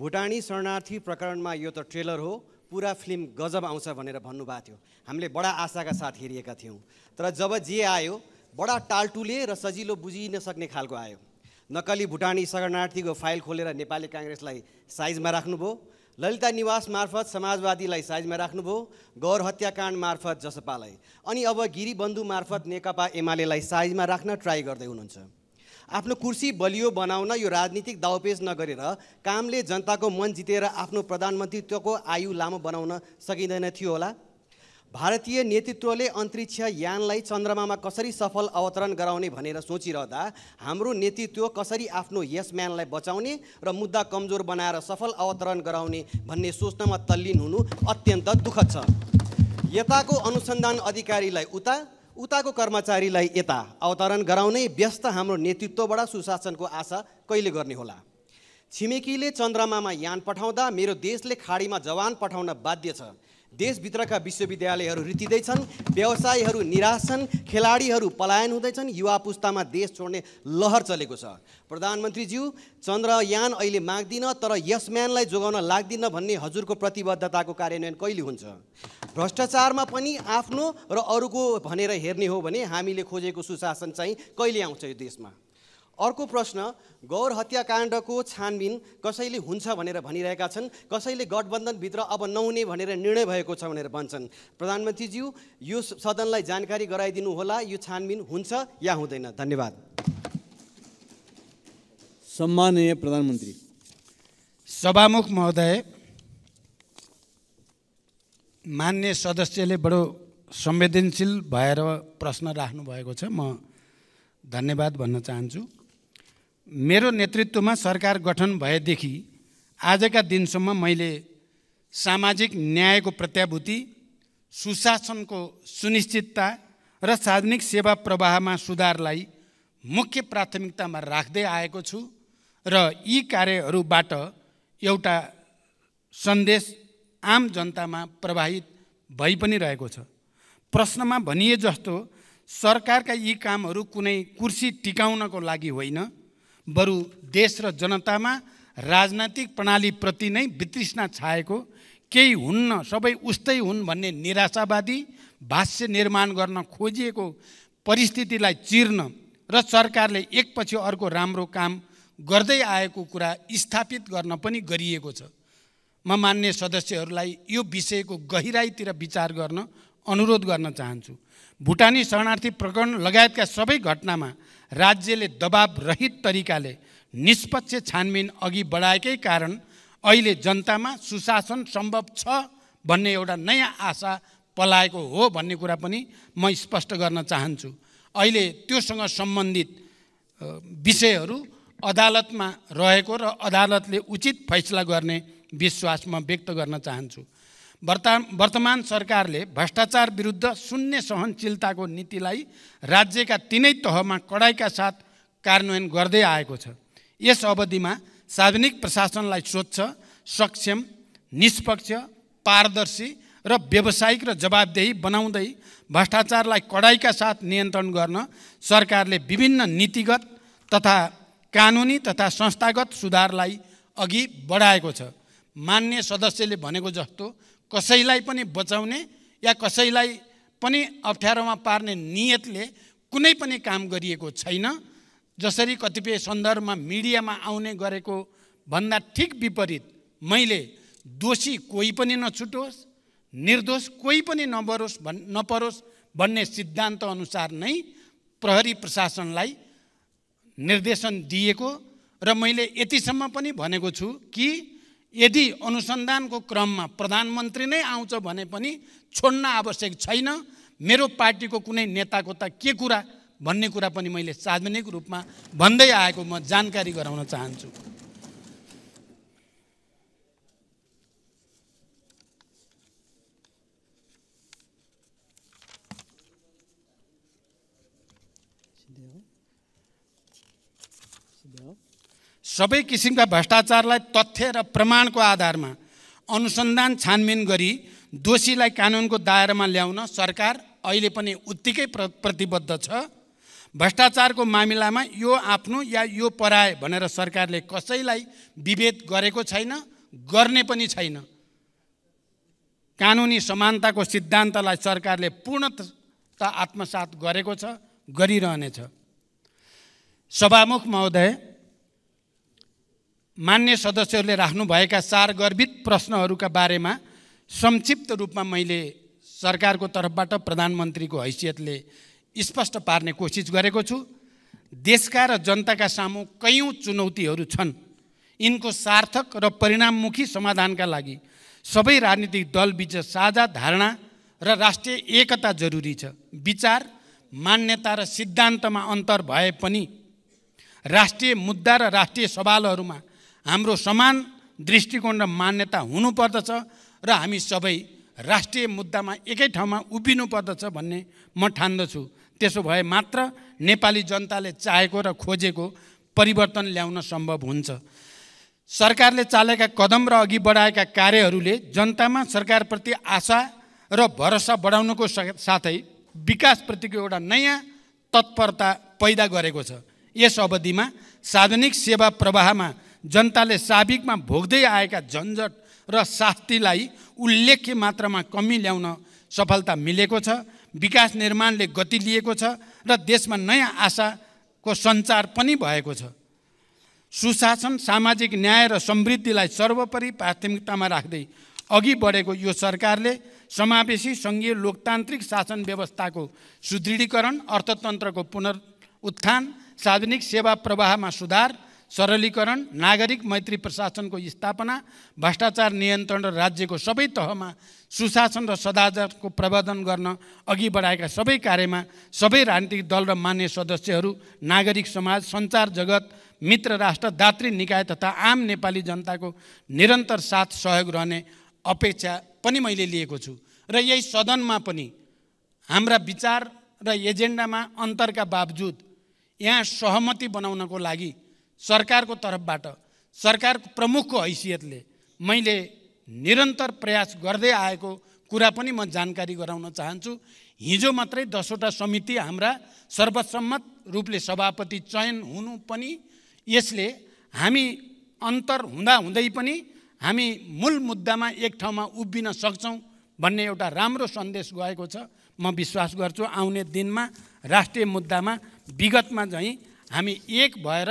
भुटानी शरणार्थी प्रकरणमा यो त ट्रेलर हो, पूरा फिल्म गजब आउँछ भनेर भन्नुभएको थियो। हामीले बडा आशाका साथ हेरेका थियौं, तर जब जे आयो बडा टालटुले र सजिलो बुझिन सक्ने खालको आयो। नक्कली भुटानी शरणार्थीको फाइल खोलेर नेपाली काङ्ग्रेसलाई साइजमा राख्नुभयो, ललिता निवास मार्फत समाजवादीलाई साइजमा राख्नुभयो, गौर हत्याकाण्ड मार्फत जसपालाई, अनि अब गिरिबन्धु मार्फत नेकपा एमालेलाई साइजमा राख्न ट्राई गर्दै हुनुहुन्छ। आफ्नो कुर्सी बलियो बनाउन यो राजनीतिक दाउपेच नगरेर कामले जनताको मन जितेर आफ्नो प्रधानमन्त्रीत्वको आयु लामो बनाउन सकिँदैन थियो होला। भारतीय नेतृत्वले अन्तरिक्ष यानलाई चन्द्रमामा कसरी सफल अवतरण गराउने भनेर सोचिरहँदा हाम्रो नेतृत्व कसरी आफ्नो यस म्यानलाई बचाउने र मुद्दा कमजोर बनाएर सफल अवतरण गराउने भन्ने सोच्नमा तल्लीन हुनु अत्यन्त दुःखद छ। यताको अनुसन्धान अधिकारीलाई उता, उताको कर्मचारीलाई यता अवतरण गराउने व्यस्त हाम्रो नेतृत्वबाट सुशासनको आशा कहिले गर्ने होला। छिमेकीले चन्द्रमामा यान पठाउँदा मेरो देशले खाडीमा जवान पठाउन बाध्य छ। देशभित्रका विश्वविद्यालयहरू रित्तिँदैछन्, व्यवसायीहरू निराश छन्, खेलाडीहरू पलायन हुँदैछन्, युवा पुस्तामा देश छोड्ने लहर चलेको छ। प्रधानमन्त्रीज्यू, चन्द्रयान अहिले माग्दिन तर यस म्यानलाई जोगाउन लाग्दिन भन्ने हजुरको प्रतिबद्धताको कार्यान्वयन कहिले हुन्छ? भ्रष्टाचारमा पनि आफ्नो र अरूको भनेर हेर्ने हो भने हामीले खोजेको सुशासन चाहिँ कहिले आउँछ यो देशमा? अर्को प्रश्न, गौर हत्याकाण्डको छानबिन कसैले हुन्छ भनेर भनिरहेका छन्, कसैले गठबन्धनभित्र अब नहुने भनेर निर्णय भएको छ भनेर भन्छन्। प्रधानमन्त्रीज्यू, यो सदनलाई जानकारी गराइदिनु होला, यो छानबिन हुन्छ या हुँदैन? धन्यवाद। सम्माननीय प्रधानमन्त्री। सभामुख महोदय, मान्य सदस्यले बडो संवेदनशील भएर प्रश्न राख्नु भएको छ, म धन्यवाद भन्न चाहन्छु। मेरो नेतृत्वमा सरकार गठन भएदेखि आजका दिनसम्म मैले सामाजिक न्यायको प्रत्याभूति, सुशासनको सुनिश्चितता र सार्वजनिक सेवा प्रवाहमा सुधारलाई मुख्य प्राथमिकतामा राख्दै आएको छु र यी कार्यहरूबाट एउटा सन्देश आम जनतामा प्रवाहित भइ पनि रहेको छ। प्रश्नमा भनिए जस्तो सरकारका यी कामहरू कुनै कुर्सी टिकाउनको लागि होइन, बरु देश र जनतामा राजनैतिक प्रणालीप्रति नै वितृष्णा छाएको, केही हुन्न सबै उस्तै हुन् भन्ने निराशावादी भाष्य निर्माण गर्न खोजिएको परिस्थितिलाई चिर्न र सरकारले एकपछि अर्को राम्रो काम गर्दै आएको कुरा स्थापित गर्न पनि गरिएको छ। म मान्य सदस्यहरूलाई यो विषयको गहिराईतिर विचार गर्न अनुरोध गर्न चाहन्छु। भुटानी शरणार्थी प्रकरण लगायतका सबै घटनामा राज्यले दबाब रहित तरिकाले निष्पक्ष छानबिन अघि बढाएकै कारण अहिले जनतामा सुशासन सम्भव छ भन्ने एउटा नयाँ आशा पलाएको हो भन्ने कुरा पनि म स्पष्ट गर्न चाहन्छु। अहिले त्योसँग सम्बन्धित विषयहरू अदालतमा रहेको र अदालतले उचित फैसला गर्ने विश्वास म व्यक्त गर्न चाहन्छु। वर्तमान सरकारले भ्रष्टाचार विरुद्ध शून्य सहनशीलताको नीतिलाई राज्यका तीनै तहमा कडाइका साथ कार्यान्वयन गर्दै आएको छ। यस अवधिमा सार्वजनिक प्रशासनलाई स्वच्छ, सक्षम, निष्पक्ष, पारदर्शी र व्यावसायिक र जवाबदेही बनाउँदै भ्रष्टाचारलाई कडाइका साथ नियन्त्रण गर्न सरकारले विभिन्न नीतिगत तथा कानुनी तथा संस्थागत सुधारलाई अघि बढाएको छ। मान्य सदस्यले भनेको जस्तो कसैलाई पनि बचाउने या कसैलाई पनि अप्ठ्यारोमा पार्ने नियतले कुनै पनि काम गरिएको छैन। जसरी कतिपय सन्दर्भमा मिडियामा आउने गरेको भन्दा ठिक विपरीत मैले दोषी कोही पनि नछुटोस्, निर्दोष कोही पनि नबरोस् भन् नपरोस् भन्ने सिद्धान्त अनुसार नै प्रहरी प्रशासनलाई निर्देशन दिएको र मैले यतिसम्म पनि भनेको छु कि यदि अनुसन्धानको क्रममा प्रधानमन्त्री नै आउँछ भने पनि छोड्न आवश्यक छैन। मेरो पार्टीको कुनै नेताको त के कुरा भन्ने कुरा पनि मैले सार्वजनिक रूपमा भन्दै आएको म जानकारी गराउन चाहन्छु। सबै किसिमका भ्रष्टाचारलाई तथ्य र प्रमाणको आधारमा अनुसन्धान छानबिन गरी दोषीलाई कानूनको दायरामा ल्याउन सरकार अहिले पनि उत्तिकै प्रतिबद्ध छ। भ्रष्टाचारको मामिलामा यो आफ्नो या यो पराए भनेर सरकारले कसैलाई विभेद गरेको छैन, गर्ने पनि छैन। कानुनी समानताको सिद्धान्तलाई सरकारले पूर्णतः आत्मसात गरेको छ, गरिरहनेछ। सभामुख महोदय, मान्य सदस्यहरूले राख्नुभएका चार गर्भित प्रश्नहरूका बारेमा संक्षिप्त रूपमा मैले सरकारको तर्फबाट प्रधानमन्त्रीको हैसियतले स्पष्ट पार्ने कोसिस गरेको छु। देशका र जनताका सामु कयौं चुनौतीहरू छन्। यिनको सार्थक र परिणाममुखी समाधानका लागि सबै राजनीतिक दलबीच साझा धारणा र राष्ट्रिय एकता जरुरी छ। विचार, मान्यता र सिद्धान्तमा अन्तर भए पनि राष्ट्रिय मुद्दा र राष्ट्रिय सवालहरूमा हाम्रो समान दृष्टिकोण र मान्यता हुनुपर्दछ र हामी सबै राष्ट्रिय मुद्दामा एकै ठाउँमा उभिनुपर्दछ भन्ने म ठान्दछु। त्यसो भए मात्र नेपाली जनताले चाहेको र खोजेको परिवर्तन ल्याउन सम्भव हुन्छ। सरकारले चालेका कदम र अघि बढाएका कार्यहरूले जनतामा सरकारप्रति आशा र भरोसा बढाउनको साथै विकासप्रतिको एउटा नयाँ तत्परता पैदा गरेको छ। यस अवधिमा सार्वजनिक सेवा प्रवाहमा जनताले साबिकमा भोग्दै आएका झन्झट र शास्तिलाई उल्लेख्य मात्रामा कमी ल्याउन सफलता मिलेको छ। विकास निर्माणले गति लिएको छ र देशमा नयाँ आशाको सञ्चार पनि भएको छ। सुशासन, सामाजिक न्याय र समृद्धिलाई सर्वोपरि प्राथमिकतामा राख्दै अघि बढेको यो सरकारले समावेशी सङ्घीय लोकतान्त्रिक शासन व्यवस्थाको सुदृढीकरण, अर्थतन्त्रको पुनरुत्थान, सार्वजनिक सेवा प्रवाहमा सुधार, सरलीकरण, नागरिक मैत्री प्रशासनको स्थापना, भ्रष्टाचार नियन्त्रण र राज्यको सबै तहमा सुशासन र सदाचारको प्रवर्धन गर्न अघि बढाएका सबै कार्यमा सबै राजनीतिक दल र मान्य सदस्यहरू, नागरिक समाज, सञ्चार जगत, मित्र राष्ट्र, दात्री निकाय तथा आम नेपाली जनताको निरन्तर साथ सहयोग रहने अपेक्षा पनि मैले लिएको छु। र यही सदनमा पनि हाम्रा विचार र एजेन्डामा अन्तरका बावजुद यहाँ सहमति बनाउनको लागि सरकारको तर्फबाट सरकारको प्रमुखको हैसियतले मैले निरन्तर प्रयास गर्दै आएको कुरा पनि म जानकारी गराउन चाहन्छु। हिजो मात्रै दसवटा समिति हाम्रा सर्वसम्मत रूपले सभापति चयन हुनु पनि यसले हामी अन्तर हुँदा हुँदै पनि हामी मूल मुद्दामा एक ठाउँमा उभिन सक्छौँ भन्ने एउटा राम्रो सन्देश गएको छ। म विश्वास गर्छु आउने दिनमा राष्ट्रिय मुद्दामा विगतमा झैँ हामी एक भएर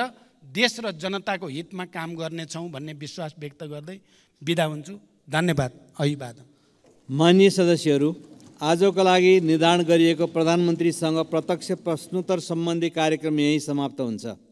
देश र जनताको हितमा काम गर्नेछौँ भन्ने विश्वास व्यक्त गर्दै बिदा हुन्छु। धन्यवाद। अभिवादन। माननीय सदस्यहरू, आजको लागि निर्धारण गरिएको प्रधानमन्त्रीसँग प्रत्यक्ष प्रश्नोत्तर सम्बन्धी कार्यक्रम यही समाप्त हुन्छ।